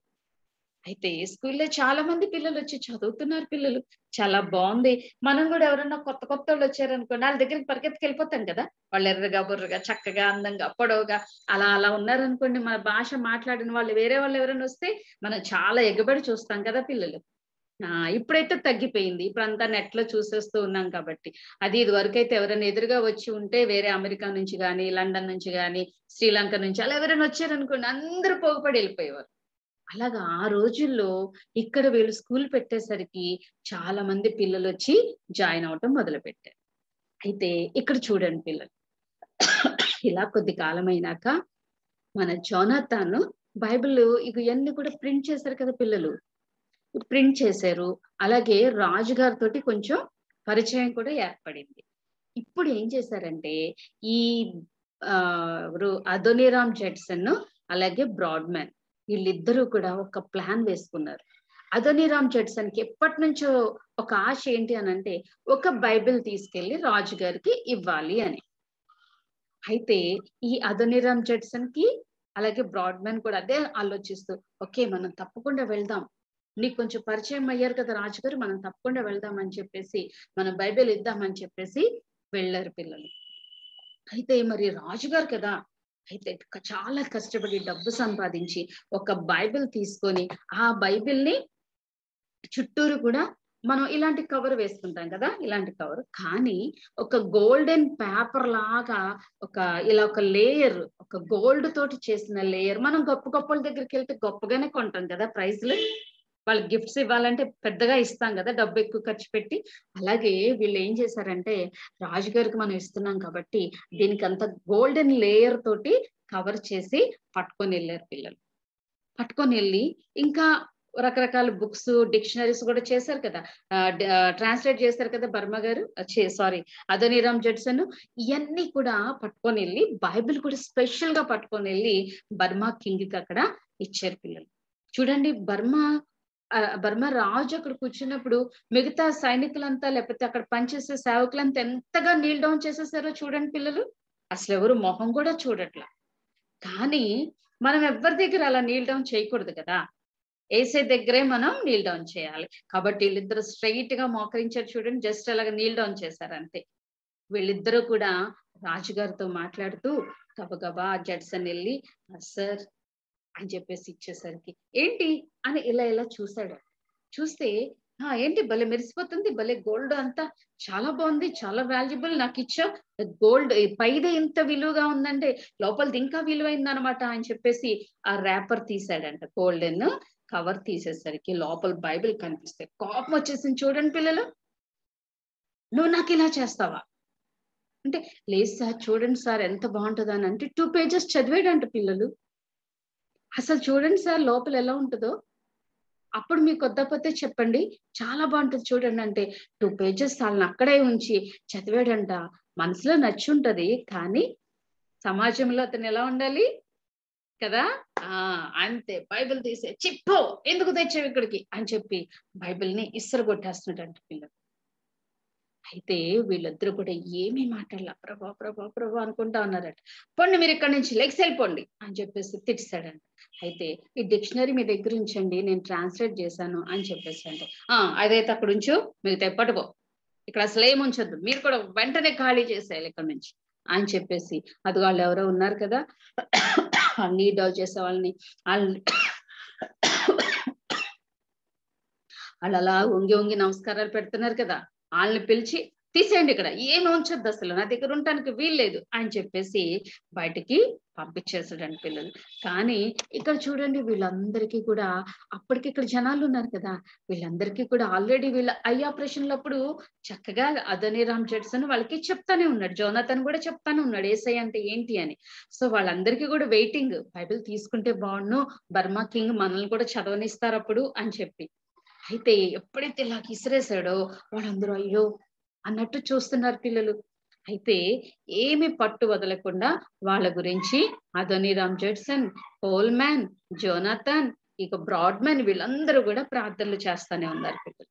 అయితే ఈ స్కూల్లో చాలా మంది పిల్లలు వచ్చి చదువుతున్నారు పిల్లలు, చాలా బాగుంది. మనం కూడా ఎవరన్నా కొత్త కొత్త వాళ్ళు వచ్చారనుకోండి వాళ్ళ దగ్గరికి పరిగెత్తికి వెళ్ళిపోతాం కదా, వాళ్ళు ఎర్రగా బుర్రగా చక్కగా అందంగా పొడవుగా అలా అలా ఉన్నారనుకోండి, మన భాష మాట్లాడిన వాళ్ళు వేరే వాళ్ళు ఎవరైనా వస్తే మనం చాలా ఎగబడి చూస్తాం కదా పిల్లలు. ఇప్పుడైతే తగ్గిపోయింది, ఇప్పుడంతా నెట్ లో చూసేస్తూ ఉన్నాం కాబట్టి అది. ఇది వరకు అయితే ఎవరైనా ఎదురుగా వచ్చి ఉంటే వేరే అమెరికా నుంచి కానీ లండన్ నుంచి కానీ శ్రీలంక నుంచి అలా ఎవరైనా వచ్చారనుకోండి అందరూ పోగుపడి వెళ్ళిపోయేవారు. అలాగా ఆ రోజుల్లో ఇక్కడ వీళ్ళు స్కూల్ పెట్టేసరికి చాలా మంది పిల్లలు వచ్చి జాయిన్ అవటం మొదలు పెట్టారు. అయితే ఇక్కడ చూడండి పిల్లలు, ఇలా కొద్ది కాలం అయినాక మన జోనాథాను బైబిల్ ఇవన్నీ కూడా ప్రింట్ చేశారు కదా పిల్లలు, ప్రింట్ చేశారు. అలాగే రాజు గారితోటి కొంచెం పరిచయం కూడా ఏర్పడింది. ఇప్పుడు ఏం చేశారంటే ఈ ఆ అదోనీరామ్ జడ్సన్ అలాగే బ్రాడ్మన్ వీళ్ళిద్దరూ కూడా ఒక ప్లాన్ వేసుకున్నారు. అదోనీరామ్ జడ్సన్ కి ఎప్పటి నుంచో ఒక ఆశ ఏంటి అని అంటే ఒక బైబిల్ తీసుకెళ్లి రాజు గారికి ఇవ్వాలి అని. అయితే ఈ అదోనీరామ్ జడ్సన్ కి అలాగే బ్రాడ్మన్ కూడా అదే ఆలోచిస్తూ, ఓకే మనం తప్పకుండా వెళ్దాం, నీకు కొంచెం పరిచయం అయ్యారు కదా రాజుగారు, మనం తప్పకుండా వెళ్దామని చెప్పేసి మనం బైబిల్ ఇద్దామని చెప్పేసి వెళ్ళారు పిల్లలు. అయితే మరి రాజుగారు కదా, అయితే చాలా కష్టపడి డబ్బు సంపాదించి ఒక బైబిల్ తీసుకొని ఆ బైబిల్ని చుట్టూరు కూడా మనం ఇలాంటి కవర్ వేసుకుంటాం కదా ఇలాంటి కవర్, కానీ ఒక గోల్డెన్ పేపర్ లాగా ఒక ఇలా ఒక లేయర్, ఒక గోల్డ్ తోటి చేసిన లేయర్. మనం గొప్ప గొప్పల దగ్గరికి వెళ్తే గొప్పగానే కొంటాం కదా, ప్రైజ్లు వాళ్ళకి గిఫ్ట్స్ ఇవ్వాలంటే పెద్దగా ఇస్తాం కదా డబ్బు ఎక్కువ ఖర్చు పెట్టి. అలాగే వీళ్ళు ఏం చేశారంటే రాజుగారికి మనం ఇస్తున్నాం కాబట్టి దీనికి అంత గోల్డెన్ లేయర్ తోటి కవర్ చేసి పట్టుకొని వెళ్ళారు పిల్లలు. పట్టుకొని వెళ్ళి ఇంకా రకరకాల బుక్స్ డిక్షనరీస్ కూడా చేశారు కదా, ట్రాన్స్లేట్ చేశారు కదా బర్మ గారు, సారీ అదోనీరామ్ జడ్సన్, ఇవన్నీ కూడా పట్టుకొని వెళ్ళి బైబిల్ కూడా స్పెషల్ గా పట్టుకొని వెళ్ళి బర్మా కింగ్ కి అక్కడ ఇచ్చారు పిల్లలు. చూడండి బర్మా బర్మ రాజు అక్కడ కూర్చున్నప్పుడు మిగతా సైనికులంతా లేకపోతే అక్కడ పనిచేసే సేవకులంతా ఎంతగా నీల్ డౌన్ చేసేసారో చూడండి పిల్లలు, అసలు ఎవరు మొహం కూడా చూడట్లా. కానీ మనం ఎవరి దగ్గర అలా నీల్ డౌన్ చేయకూడదు కదా, ఏసే దగ్గరే మనం నీల్ డౌన్ చేయాలి. కాబట్టి వీళ్ళిద్దరు స్ట్రైట్ గా మోకరించారు చూడండి, జస్ట్ అలాగా నీల్ డౌన్ చేశారు అంతే. వీళ్ళిద్దరూ కూడా రాజుగారితో మాట్లాడుతూ గబగబా జడ్సన్ వెళ్ళి సార్ అని చెప్పేసి ఇచ్చేసరికి ఏంటి అని ఇలా ఇలా చూశాడు. చూస్తే ఆ ఏంటి భలే మెరిసిపోతుంది, భలే గోల్డ్ అంతా చాలా బాగుంది, చాలా వాల్యుబుల్, నాకు ఇచ్చా గోల్డ్ పైదే ఇంత విలువగా ఉందంటే లోపలిది ఇంకా విలువైంది అనమాట అని చెప్పేసి ఆ ర్యాపర్ తీసాడంట, గోల్డెన్ కవర్ తీసేసరికి లోపల బైబిల్ కనిపిస్తాయి. కోపం వచ్చేసింది చూడండి పిల్లలు, నువ్వు నాకు ఇలా చేస్తావా అంటే, లేదు సార్ చూడండి సార్ ఎంత బాగుంటుంది అని అంటే టూ పేజెస్ చదివాడంట పిల్లలు. అసలు చూడండి సార్ లోపల ఎలా ఉంటుందో, అప్పుడు మీకు కొద్దపోతే చెప్పండి, చాలా బాగుంటుంది చూడండి అంటే టూ పేజెస్ వాళ్ళని అక్కడే ఉంచి చదివాడంట. మనసులో నచ్చి ఉంటది కానీ సమాజంలో అతను ఎలా ఉండాలి కదా, ఆ అంతే బైబిల్ తీసే చిప్పో ఎందుకు తెచ్చావు ఇక్కడికి అని చెప్పి బైబిల్ని ఇస్సరు కొట్టేస్తున్నాడంట పిల్లలు. అయితే వీళ్ళిద్దరూ కూడా ఏమీ మాట్లాడాల, ప్రభా ప్రభా ప్రభా అనుకుంటా ఉన్నారట. పోండి మీరు ఇక్కడ నుంచి లెగ్స్ వెళ్ళిపోండి అని చెప్పేసి తిట్టాడంట. అయితే ఈ డిక్షనరీ మీ దగ్గర ఉంచండి, నేను ట్రాన్స్లేట్ చేశాను అని చెప్పేసి అంటే ఆ అదైతే అక్కడ ఉంచు, మిగతా పట్టుకో, ఇక్కడ అసలు ఏమి ఉంచద్దు, మీరు కూడా వెంటనే ఖాళీ చేసేయాలి ఇక్కడ నుంచి అని చెప్పేసి అది వాళ్ళు ఎవరో ఉన్నారు కదా నీడల్ చేసే వాళ్ళని వాళ్ళు అలా వంగి వంగి నమస్కారాలు పెడుతున్నారు కదా, వాళ్ళని పిలిచి తీసేయండి, ఇక్కడ ఏమి ఉంచద్దు, అసలు నా దగ్గర ఉండటానికి వీల్లేదు అని చెప్పేసి బయటికి పంపించేసాడండి పిల్లలు. కానీ ఇక్కడ చూడండి వీళ్ళందరికీ కూడా అప్పటికి ఇక్కడ జనాలు ఉన్నారు కదా, వీళ్ళందరికీ కూడా ఆల్రెడీ వీళ్ళ ఐ ఆపరేషన్లప్పుడు చక్కగా అదోనీరామ్ జడ్సన్ వాళ్ళకి చెప్తానే ఉన్నాడు, జోనాథన్ కూడా చెప్తానే ఉన్నాడు ఏసై అంటే ఏంటి అని. సో వాళ్ళందరికీ కూడా వెయిటింగ్, బైబిల్ తీసుకుంటే బాగుండు, బర్మా కింగ్ మనల్ని కూడా చదవనిస్తారు అప్పుడు అని చెప్పి. అయితే ఎప్పుడైతే ఇలా ఇసిరేసాడో వాళ్ళందరూ అయ్యో అన్నట్టు చూస్తున్నారు పిల్లలు. అయితే ఏమి పట్టు వదలకుండా వాళ్ళ గురించి అదోనీరామ్ జడ్సన్, కోల్మ్యాన్, జోనాథన్, ఇక బ్రాడ్మెన్ వీళ్ళందరూ కూడా ప్రార్థనలు చేస్తానే ఉన్నారు పిల్లలు.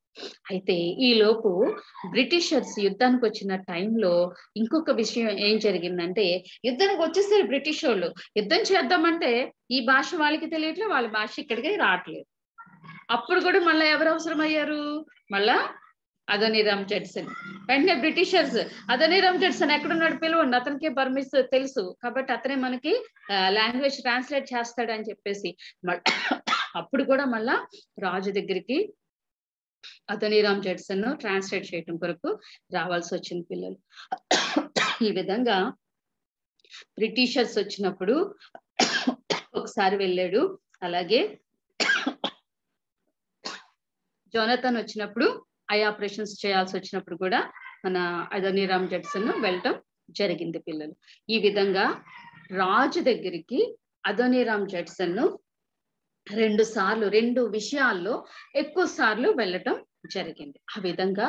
అయితే ఈలోపు బ్రిటిషర్స్ యుద్ధానికి వచ్చిన టైంలో ఇంకొక విషయం ఏం జరిగిందంటే, యుద్ధానికి వచ్చేసరి బ్రిటిష్ వాళ్ళు యుద్ధం చేద్దామంటే ఈ భాష వాళ్ళకి తెలియట్లేదు, వాళ్ళ భాష ఇక్కడికి రావట్లేదు. అప్పుడు కూడా మళ్ళీ ఎవరు అవసరం అయ్యారు, మళ్ళా అదోనీరామ్ జడ్సన్. వెంటనే బ్రిటిషర్స్ అదోనీరామ్ జడ్సన్ ఎక్కడున్నాడు పిలవండి, అతనికి పర్మిస్ తెలుసు కాబట్టి అతనే మనకి లాంగ్వేజ్ ట్రాన్స్లేట్ చేస్తాడు అని చెప్పేసి అప్పుడు కూడా మళ్ళా రాజు దగ్గరికి అదోనీరామ్ జడ్సన్ ట్రాన్స్లేట్ చేయటం కొరకు రావాల్సి వచ్చింది పిల్లలు. ఈ విధంగా బ్రిటిషర్స్ వచ్చినప్పుడు ఒకసారి వెళ్ళాడు, అలాగే జోనాథన్ వచ్చినప్పుడు ఐ ఆపరేషన్స్ చేయాల్సి వచ్చినప్పుడు కూడా మన అదోనీరామ్ జడ్సన్ వెళ్ళటం జరిగింది పిల్లలు. ఈ విధంగా రాజు దగ్గరికి అదోనీరామ్ జడ్సన్ రెండు సార్లు రెండు విషయాల్లో ఎక్కువ సార్లు వెళ్ళటం జరిగింది. ఆ విధంగా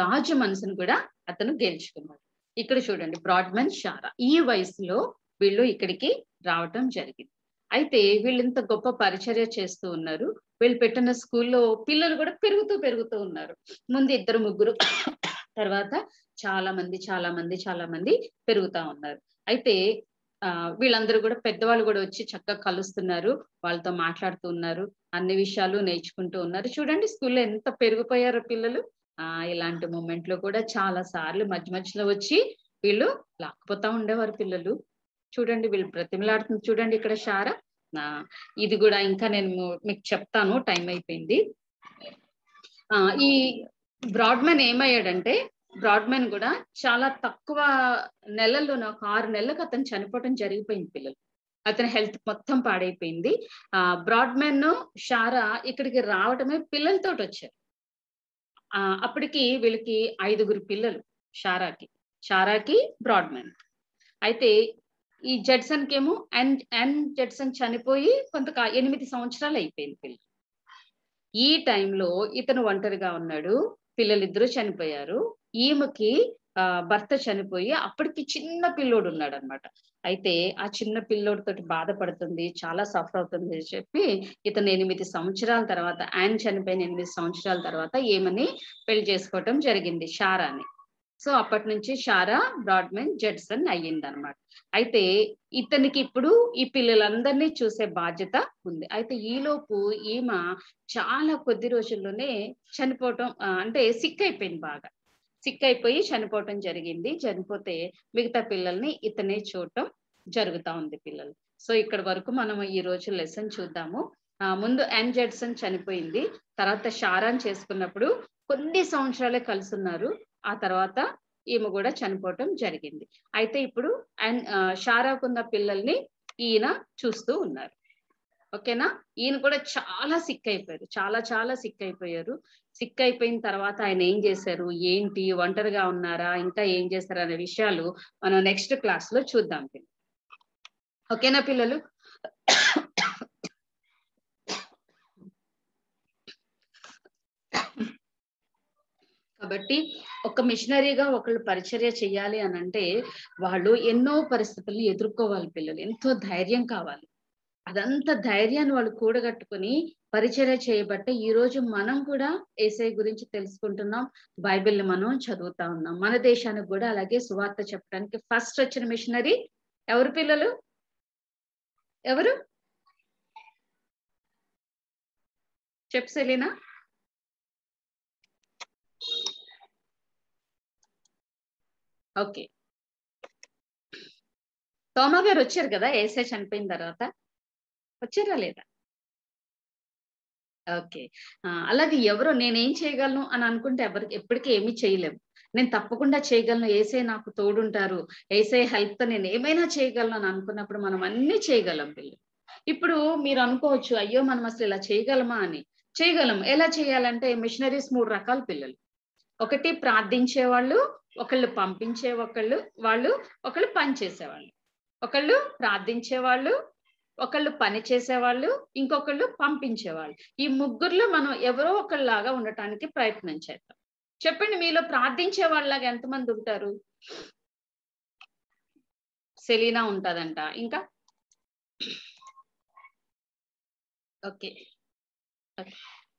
రాజు మనసును కూడా అతను గెలుచుకున్నాడు. ఇక్కడ చూడండి బ్రాడ్మెన్, షారా ఈ వయసులో వీళ్ళు ఇక్కడికి రావటం జరిగింది. అయితే వీళ్ళు ఇంత గొప్ప పరిచర్య చేస్తూ ఉన్నారు, వీళ్ళు పెట్టిన స్కూల్లో పిల్లలు కూడా పెరుగుతూ పెరుగుతూ ఉన్నారు. ముందు ఇద్దరు ముగ్గురు, తర్వాత చాలా మంది చాలా మంది చాలా మంది పెరుగుతా ఉన్నారు. అయితే ఆ వీళ్ళందరూ కూడా పెద్దవాళ్ళు కూడా వచ్చి చక్కగా కలుస్తున్నారు, వాళ్ళతో మాట్లాడుతూ ఉన్నారు, అన్ని విషయాలు నేర్చుకుంటూ ఉన్నారు. చూడండి స్కూల్లో ఎంత పెరిగిపోయారో పిల్లలు. ఆ ఇలాంటి మూమెంట్ లో కూడా చాలా సార్లు మధ్య మధ్యలో వచ్చి వీళ్ళు లాక్కుపోతా ఉండేవారు పిల్లలు. చూడండి వీళ్ళు బ్రతిమలాడుతుంది, చూడండి ఇక్కడ షారా. ఇది కూడా ఇంకా నేను మీకు చెప్తాను, టైం అయిపోయింది. ఆ ఈ బ్రాడ్మెన్ ఏమయ్యాడంటే, బ్రాడ్మెన్ కూడా చాలా తక్కువ నెలల్లో, నాకు ఆరు నెలలకు అతను చనిపోవటం జరిగిపోయింది పిల్లలు. అతని హెల్త్ మొత్తం పాడైపోయింది. ఆ బ్రాడ్మెన్, షారా ఇక్కడికి రావటమే పిల్లలతో వచ్చారు. ఆ అప్పటికి వీళ్ళకి ఐదుగురు పిల్లలు, షారాకి షారాకి బ్రాడ్మెన్. అయితే ఈ జడ్సన్ కేమో ఎన్ ఎన్ జడ్సన్ చనిపోయి కొంత ఎనిమిది సంవత్సరాలు అయిపోయింది పిల్లలు. ఈ టైంలో ఇతను ఒంటరిగా ఉన్నాడు, పిల్లలిద్దరూ చనిపోయారు. ఈమెకి ఆ భర్త చనిపోయి అప్పటికి చిన్న పిల్లోడు ఉన్నాడు అనమాట. అయితే ఆ చిన్న పిల్లోడితోటి బాధపడుతుంది, చాలా సఫర్ అవుతుంది అని చెప్పి ఇతను ఎనిమిది సంవత్సరాల తర్వాత, యాన్ చనిపోయిన ఎనిమిది సంవత్సరాల తర్వాత ఏమని పెళ్లి చేసుకోవటం జరిగింది, షారాని. సో అప్పటి నుంచి షారా బ్రాడ్మెన్ జడ్సన్ అయ్యింది అనమాట. అయితే ఇతనికి ఇప్పుడు ఈ పిల్లలందరినీ చూసే బాధ్యత ఉంది. అయితే ఈలోపు ఈమె చాలా కొద్ది రోజుల్లోనే చనిపోవటం, అంటే సిక్ అయిపోయింది, బాగా సిక్ అయిపోయి చనిపోవటం జరిగింది. చనిపోతే మిగతా పిల్లల్ని ఇతనే చూడటం జరుగుతా ఉంది పిల్లలు. సో ఇక్కడ వరకు మనం ఈ రోజు లెసన్ చూద్దాము. ఆ ముందు ఎన్ జడ్సన్ చనిపోయింది, తర్వాత షారాన్ చేసుకున్నప్పుడు కొన్ని సంవత్సరాలే కలుసున్నారు, ఆ తర్వాత ఈమె కూడా చనిపోవటం జరిగింది. అయితే ఇప్పుడు అండ్ షారాకున్న పిల్లల్ని ఈయన చూస్తూ ఉన్నారు, ఓకేనా. ఈయన కూడా చాలా సిక్ అయిపోయారు, చాలా చాలా సిక్ అయిపోయారు. సిక్ అయిపోయిన తర్వాత ఆయన ఏం చేశారు, ఏంటి ఒంటరిగా ఉన్నారా, ఇంకా ఏం చేశారు అనే విషయాలు మనం నెక్స్ట్ క్లాస్ లో చూద్దాం పిల్లలు, ఓకేనా పిల్లలు. కాబట్టి ఒక మిషనరీగా ఒకళ్ళు పరిచర్య చేయాలి అని అంటే వాళ్ళు ఎన్నో పరిస్థితులను ఎదుర్కోవాలి పిల్లలు, ఎంతో ధైర్యం కావాలి. అదంతా ధైర్యాన్ని వాళ్ళు కూడగట్టుకుని పరిచర్య చేయబట్టే ఈ రోజు మనం కూడా యేసయ్య గురించి తెలుసుకుంటున్నాం, బైబిల్ని మనం చదువుతా ఉన్నాం. మన దేశానికి కూడా అలాగే సువార్త చెప్పడానికి ఫస్ట్ వచ్చిన మిషనరీ ఎవరు పిల్లలు, ఎవరు చెప్పు సెలీనా? ఓకే తోమా గారు వచ్చారు కదా ఏసే చనిపోయిన తర్వాత వచ్చారా లేదా? ఓకే, అలాగే ఎవరో నేనేం చేయగలను అని అనుకుంటే ఎవరికి ఎప్పటికీ ఏమీ చేయలేము. నేను తప్పకుండా చేయగలను, ఏసే నాకు తోడుంటారు, ఏసే హెల్ప్తో నేను ఏమైనా చేయగలను అని అనుకున్నప్పుడు మనం అన్నీ చేయగలం పిల్లలు. ఇప్పుడు మీరు అనుకోవచ్చు అయ్యో మనం అసలు ఇలా చేయగలమా అని. చేయగలం. ఎలా చేయాలంటే మిషనరీస్ మూడు రకాల పిల్లలు, ఒకటి ప్రార్థించే వాళ్ళు, ఒకళ్ళు పంపించే ఒకళ్ళు వాళ్ళు, ఒకళ్ళు పని చేసేవాళ్ళు. ఒకళ్ళు ప్రార్థించేవాళ్ళు, ఒకళ్ళు పని చేసేవాళ్ళు, ఇంకొకళ్ళు పంపించేవాళ్ళు. ఈ ముగ్గురులో మనం ఎవరో ఒకళ్ళలాగా ఉండటానికి ప్రయత్నం చేద్దాం. చెప్పండి మీలో ప్రార్థించే వాళ్ళలాగా ఎంతమంది ఉంటారు? సెలీనా ఉంటదంట. ఇంకా ఓకే,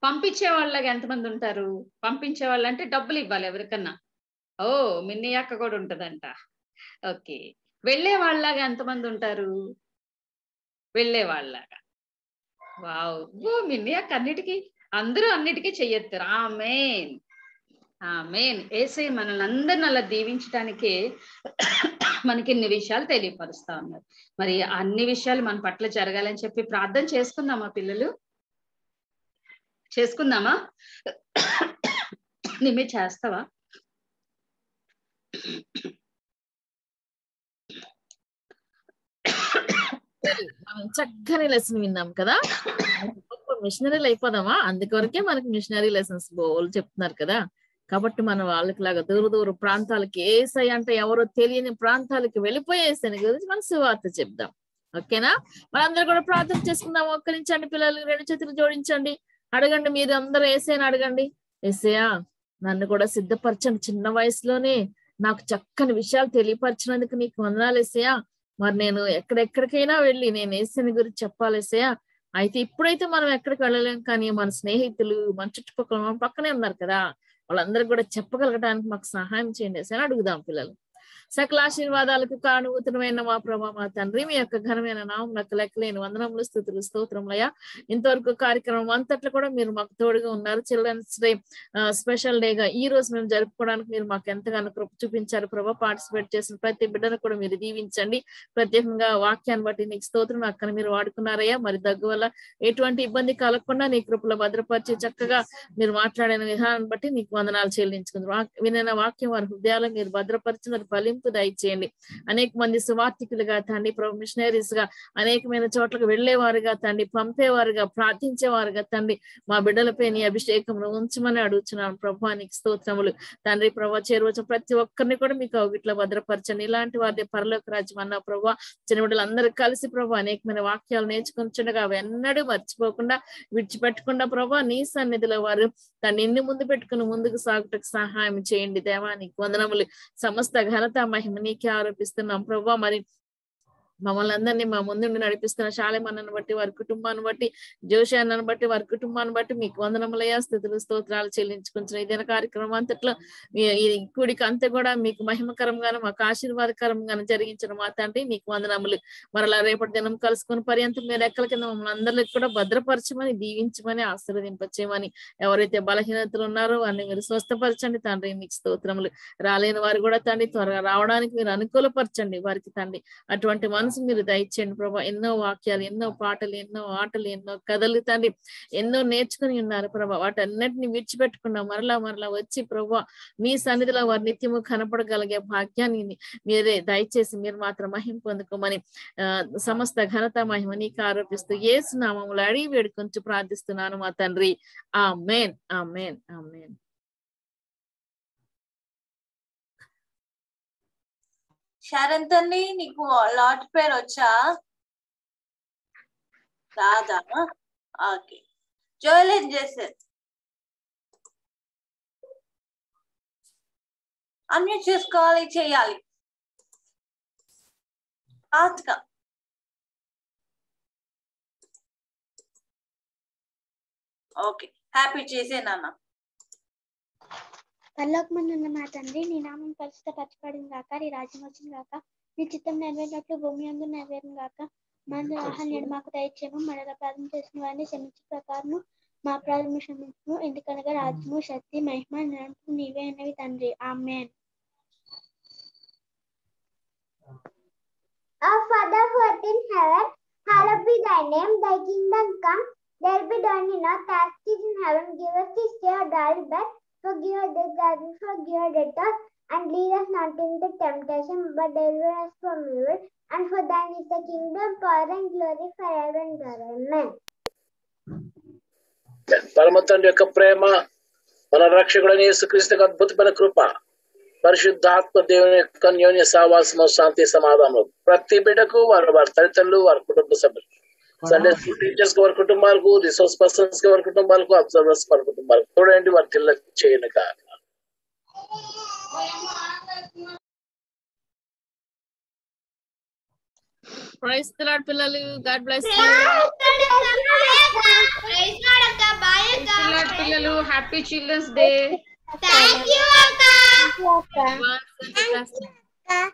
పంపించే వాళ్ళలాగా ఎంతమంది ఉంటారు? పంపించే వాళ్ళు అంటే డబ్బులు ఇవ్వాలి ఎవరికన్నా. ఓ మిన్ని అక్క కూడా ఉంటదంట. ఓకే, వెళ్ళే వాళ్ళలాగా ఎంతమంది ఉంటారు? వెళ్ళే వాళ్ళలాగా వావ్, ఓ మిన్ని అక్క అన్నిటికీ అందరూ అన్నిటికీ చెయ్యొత్తారు. ఆమేన్ ఆమేన్. యేసయ్య మనల్ని అందరిని అలా దీవించడానికే మనకి ఇన్ని విషయాలు తెలియపరుస్తా ఉన్నారు. మరి అన్ని విషయాలు మన పట్ల జరగాలని చెప్పి ప్రార్థన చేసుకుందామా పిల్లలు? చేసుకుందామా? నిమ్మే చేస్తావా? చక్కని లెసన్ విన్నాం కదా, మిషనరీలు అయిపోదామా? అందుకొరకే మనకి మిషనరీ లెసన్స్ బోల్ చెప్తున్నారు కదా. కాబట్టి మనం వాళ్ళకి లాగా దూర దూర ప్రాంతాలకి, ఏసై అంటే ఎవరో తెలియని ప్రాంతాలకి వెళ్ళిపోయేసని గురించి మనం సువార్త చెప్దాం. ఓకేనా? మనందరూ కూడా ప్రార్థన చేసుకుందాం. ఒక్కరించండి పిల్లలు, రెండు చేతులు జోడించండి, అడగండి. మీరు అందరూ ఏసైని అడగండి. ఏసయ్యా నన్ను కూడా సిద్ధపరచండి, చిన్న వయసులోనే నాకు చక్కని విషయాలు తెలియపరిచినందుకు నీకు వందనాలు ఏసయ్యా. మరి నేను ఎక్కడెక్కడికైనా వెళ్ళి నేను ఏసైని గురించి చెప్పాలి ఏసయ్యా. అయితే ఇప్పుడైతే మనం ఎక్కడికి వెళ్ళలేం, కానీ మన స్నేహితులు మన చుట్టుపక్కల మన పక్కనే ఉన్నారు కదా, వాళ్ళందరూ కూడా చెప్పగలగడానికి మాకు సహాయం చేయండి అని అడుగుదాం పిల్లలు. సకల ఆశీర్వాదాలకు కారణభూతమైన మా ప్రభా మా తండ్రి, మీ యొక్క ఘనమైన నామం నాకు లెక్కలేని వందనములు, స్తుతులు, స్తోత్రములయ్యా. ఇంతవరకు కార్యక్రమం అంతట్లో కూడా మీరు మాకు తోడుగా ఉన్నారు. చిల్డ్రన్స్ డే స్పెషల్ డేగా ఈ రోజు మేము జరుపుకోవడానికి మీరు మాకు ఎంతగానో కృప చూపించారు ప్రభా. పార్టిసిపేట్ చేసిన ప్రతి బిడ్డను కూడా మీరు దీవించండి. ప్రత్యేకంగా వాక్యాన్ని బట్టి నీకు స్తోత్రం. అక్కడ మీరు వాడుకున్నారయ్యా. మరి దగ్గు వల్ల ఎటువంటి ఇబ్బంది కలగకుండా నీ కృపలో భద్రపరిచి చక్కగా మీరు మాట్లాడిన విధానాన్ని బట్టి నీకు వందనాలు చెల్లించుకుందాం. వినైన వాక్యం వారి హృదయాలు మీరు భద్రపరిచిన ఫలింపు దయచేయండి. అనేక మంది సువార్థికులుగా తండ్రి, ప్రభు మిషనరీస్ గా అనేకమైన చోట్లకు వెళ్లేవారుగా తండ్రి, పంపేవారుగా, ప్రార్థించేవారుగా తండ్రి మా బిడ్డలపై నీ అభిషేకంలో ఉంచమని అడుగుతున్నాను ప్రభా. నీకు స్తోత్రములు తండ్రి. ప్రభా చేరువచ్చు ప్రతి ఒక్కరిని కూడా మీకు ఇట్లా భద్రపరచండి. ఇలాంటి వారి పరలోక రాజ్యం అన్న ప్రభా. చిన్న బిడ్డలందరూ కలిసి ప్రభా అనేకమైన వాక్యాలు నేర్చుకుంటుండగా అవి ఎన్నడూ మర్చిపోకుండా విడిచిపెట్టకుండా ప్రభా నీ సన్నిధిలో వారు తను నిన్ను ముందు పెట్టుకుని ముందుకు సాగుటకు సహాయం చేయండి దేవా. నీకు వందనములు, సమస్త ఘనత మహిమ నీకే ఆరోపిస్తున్నాం ప్రభా. మరి మమ్మల్ని అందరినీ మా ముందుండి నడిపిస్తున్న శాలేమన్నను బట్టి, వారి కుటుంబాన్ని బట్టి, జోషి అన్నను బట్టి, వారి కుటుంబాన్ని బట్టి మీకు వందనములయ్యా. స్తుతులు, స్తోత్రాలు చెల్లించుకుంటున్నాం. ఇదైనా కార్యక్రమం అంతట్లో ఈ కూడికి అంతా కూడా మీకు మహిమకరంగాను మాకు ఆశీర్వాదకరంగాను జరిగించిన మా తండ్రి నీకు వందనములు. మరలా రేపటి దినం కలుసుకుని పర్యంతం మీరు రెక్కల కింద మమ్మల్ని అందరికీ కూడా భద్రపరచమని, దీవించమని, ఆశీర్వదింపచేయమని, ఎవరైతే బలహీనతలు ఉన్నారో వారిని మీరు స్వస్థపరచండి తండ్రి. నీకు స్తోత్రములు. రాలేని వారు కూడా తండ్రి త్వరగా రావడానికి మీరు అనుకూలపరచండి వారికి తండ్రి. అటువంటి మనసు మీరు దయచేయండి ప్రభా. ఎన్నో వాక్యాలు, ఎన్నో పాటలు, ఎన్నో ఆటలు, ఎన్నో కథలు తండ్రి ఎన్నో నేర్చుకుని ఉన్నారు ప్రభా. వాటన్నిటిని విడిచిపెట్టకుండా మరలా మరలా వచ్చి ప్రభా మీ సన్నిధిలో వారి నిత్యము కనపడగలిగే భాగ్యాన్ని మీరే దయచేసి మీరు మాత్రం మహిమ పొందుకోమని ఆ సమస్త ఘనత మహిమ నీకు ఆరోపిస్తూ యేసు నామములో అడిగి వేడుకొంచి ప్రార్థిస్తున్నాను మా తండ్రి. ఆమేన్ ఆమేన్ ఆమేన్. శారన్ తల్లి, నీకు లాట్ పేరు వచ్చా? రాదా? ఓకే, జోయల్ ఏం చేశారు? అన్ని చూసుకోవాలి, చేయాలి. ఆత్కా ఓకే, హ్యాపీ చేసే నాన్న. పరలోకమందున్న మా తండ్రి, నీ నామం పరిశుద్ధ పరచబడిన గాక, నీ రాజ్యం వచ్చిన గాక, నీ చిత్తం నెరవేరినట్లు భూమి అందు నెరవేరిన గాక. మందు ఆహారం నేడు మాకు దయచేయము. మనల ప్రార్థన చేసిన వారిని క్షమించే ప్రకారము మా ప్రార్థన క్షమించము. ఎందుకనగా రాజ్యము, శక్తి, మహిమ నిరంతరము నీవే అన్నవి తండ్రి. ఆమేన్. Our Father who art in heaven, hallowed be thy name. Thy kingdom come, thy will be done in earth as it is in heaven. Give us this day our daily bread. Forgive us our debts as forgive our debtors, and lead us not into temptation, but deliver us from evil. And for thine is the kingdom, power, and glory forever and ever. Amen. परम తండ్రి యొక్క ప్రేమ మన రక్షకుడైన యేసుక్రీస్తు అద్భుతమైన కృప పరిశుద్ధాత్మ దేవుని యొక్క అన్యోన్య సహవాసము శాంతి సమాధానము ప్రతి బిడ్డకు వారి వారి తల్లిదండ్రులు వారి కుటుంబ సభ్యులు సండే స్కూల్ టీచర్స్ కు వారి కుటుంబాలకు రిసోర్స్ పర్సన్స్ కి వారి కుటుంబాలకు అబ్జర్వర్స్ వారి కుటుంబాలకు చూడండి వారి తిల్లక చేయను కాక ప్రైజ్ ది లార్డ్ పిల్లలు God bless you praise Lord అక్క బాయ్ అక్క ప్రైజ్ ది లార్డ్ పిల్లలు హ్యాపీ చిల్డ్రన్స్ డే థాంక్యూ అక్క.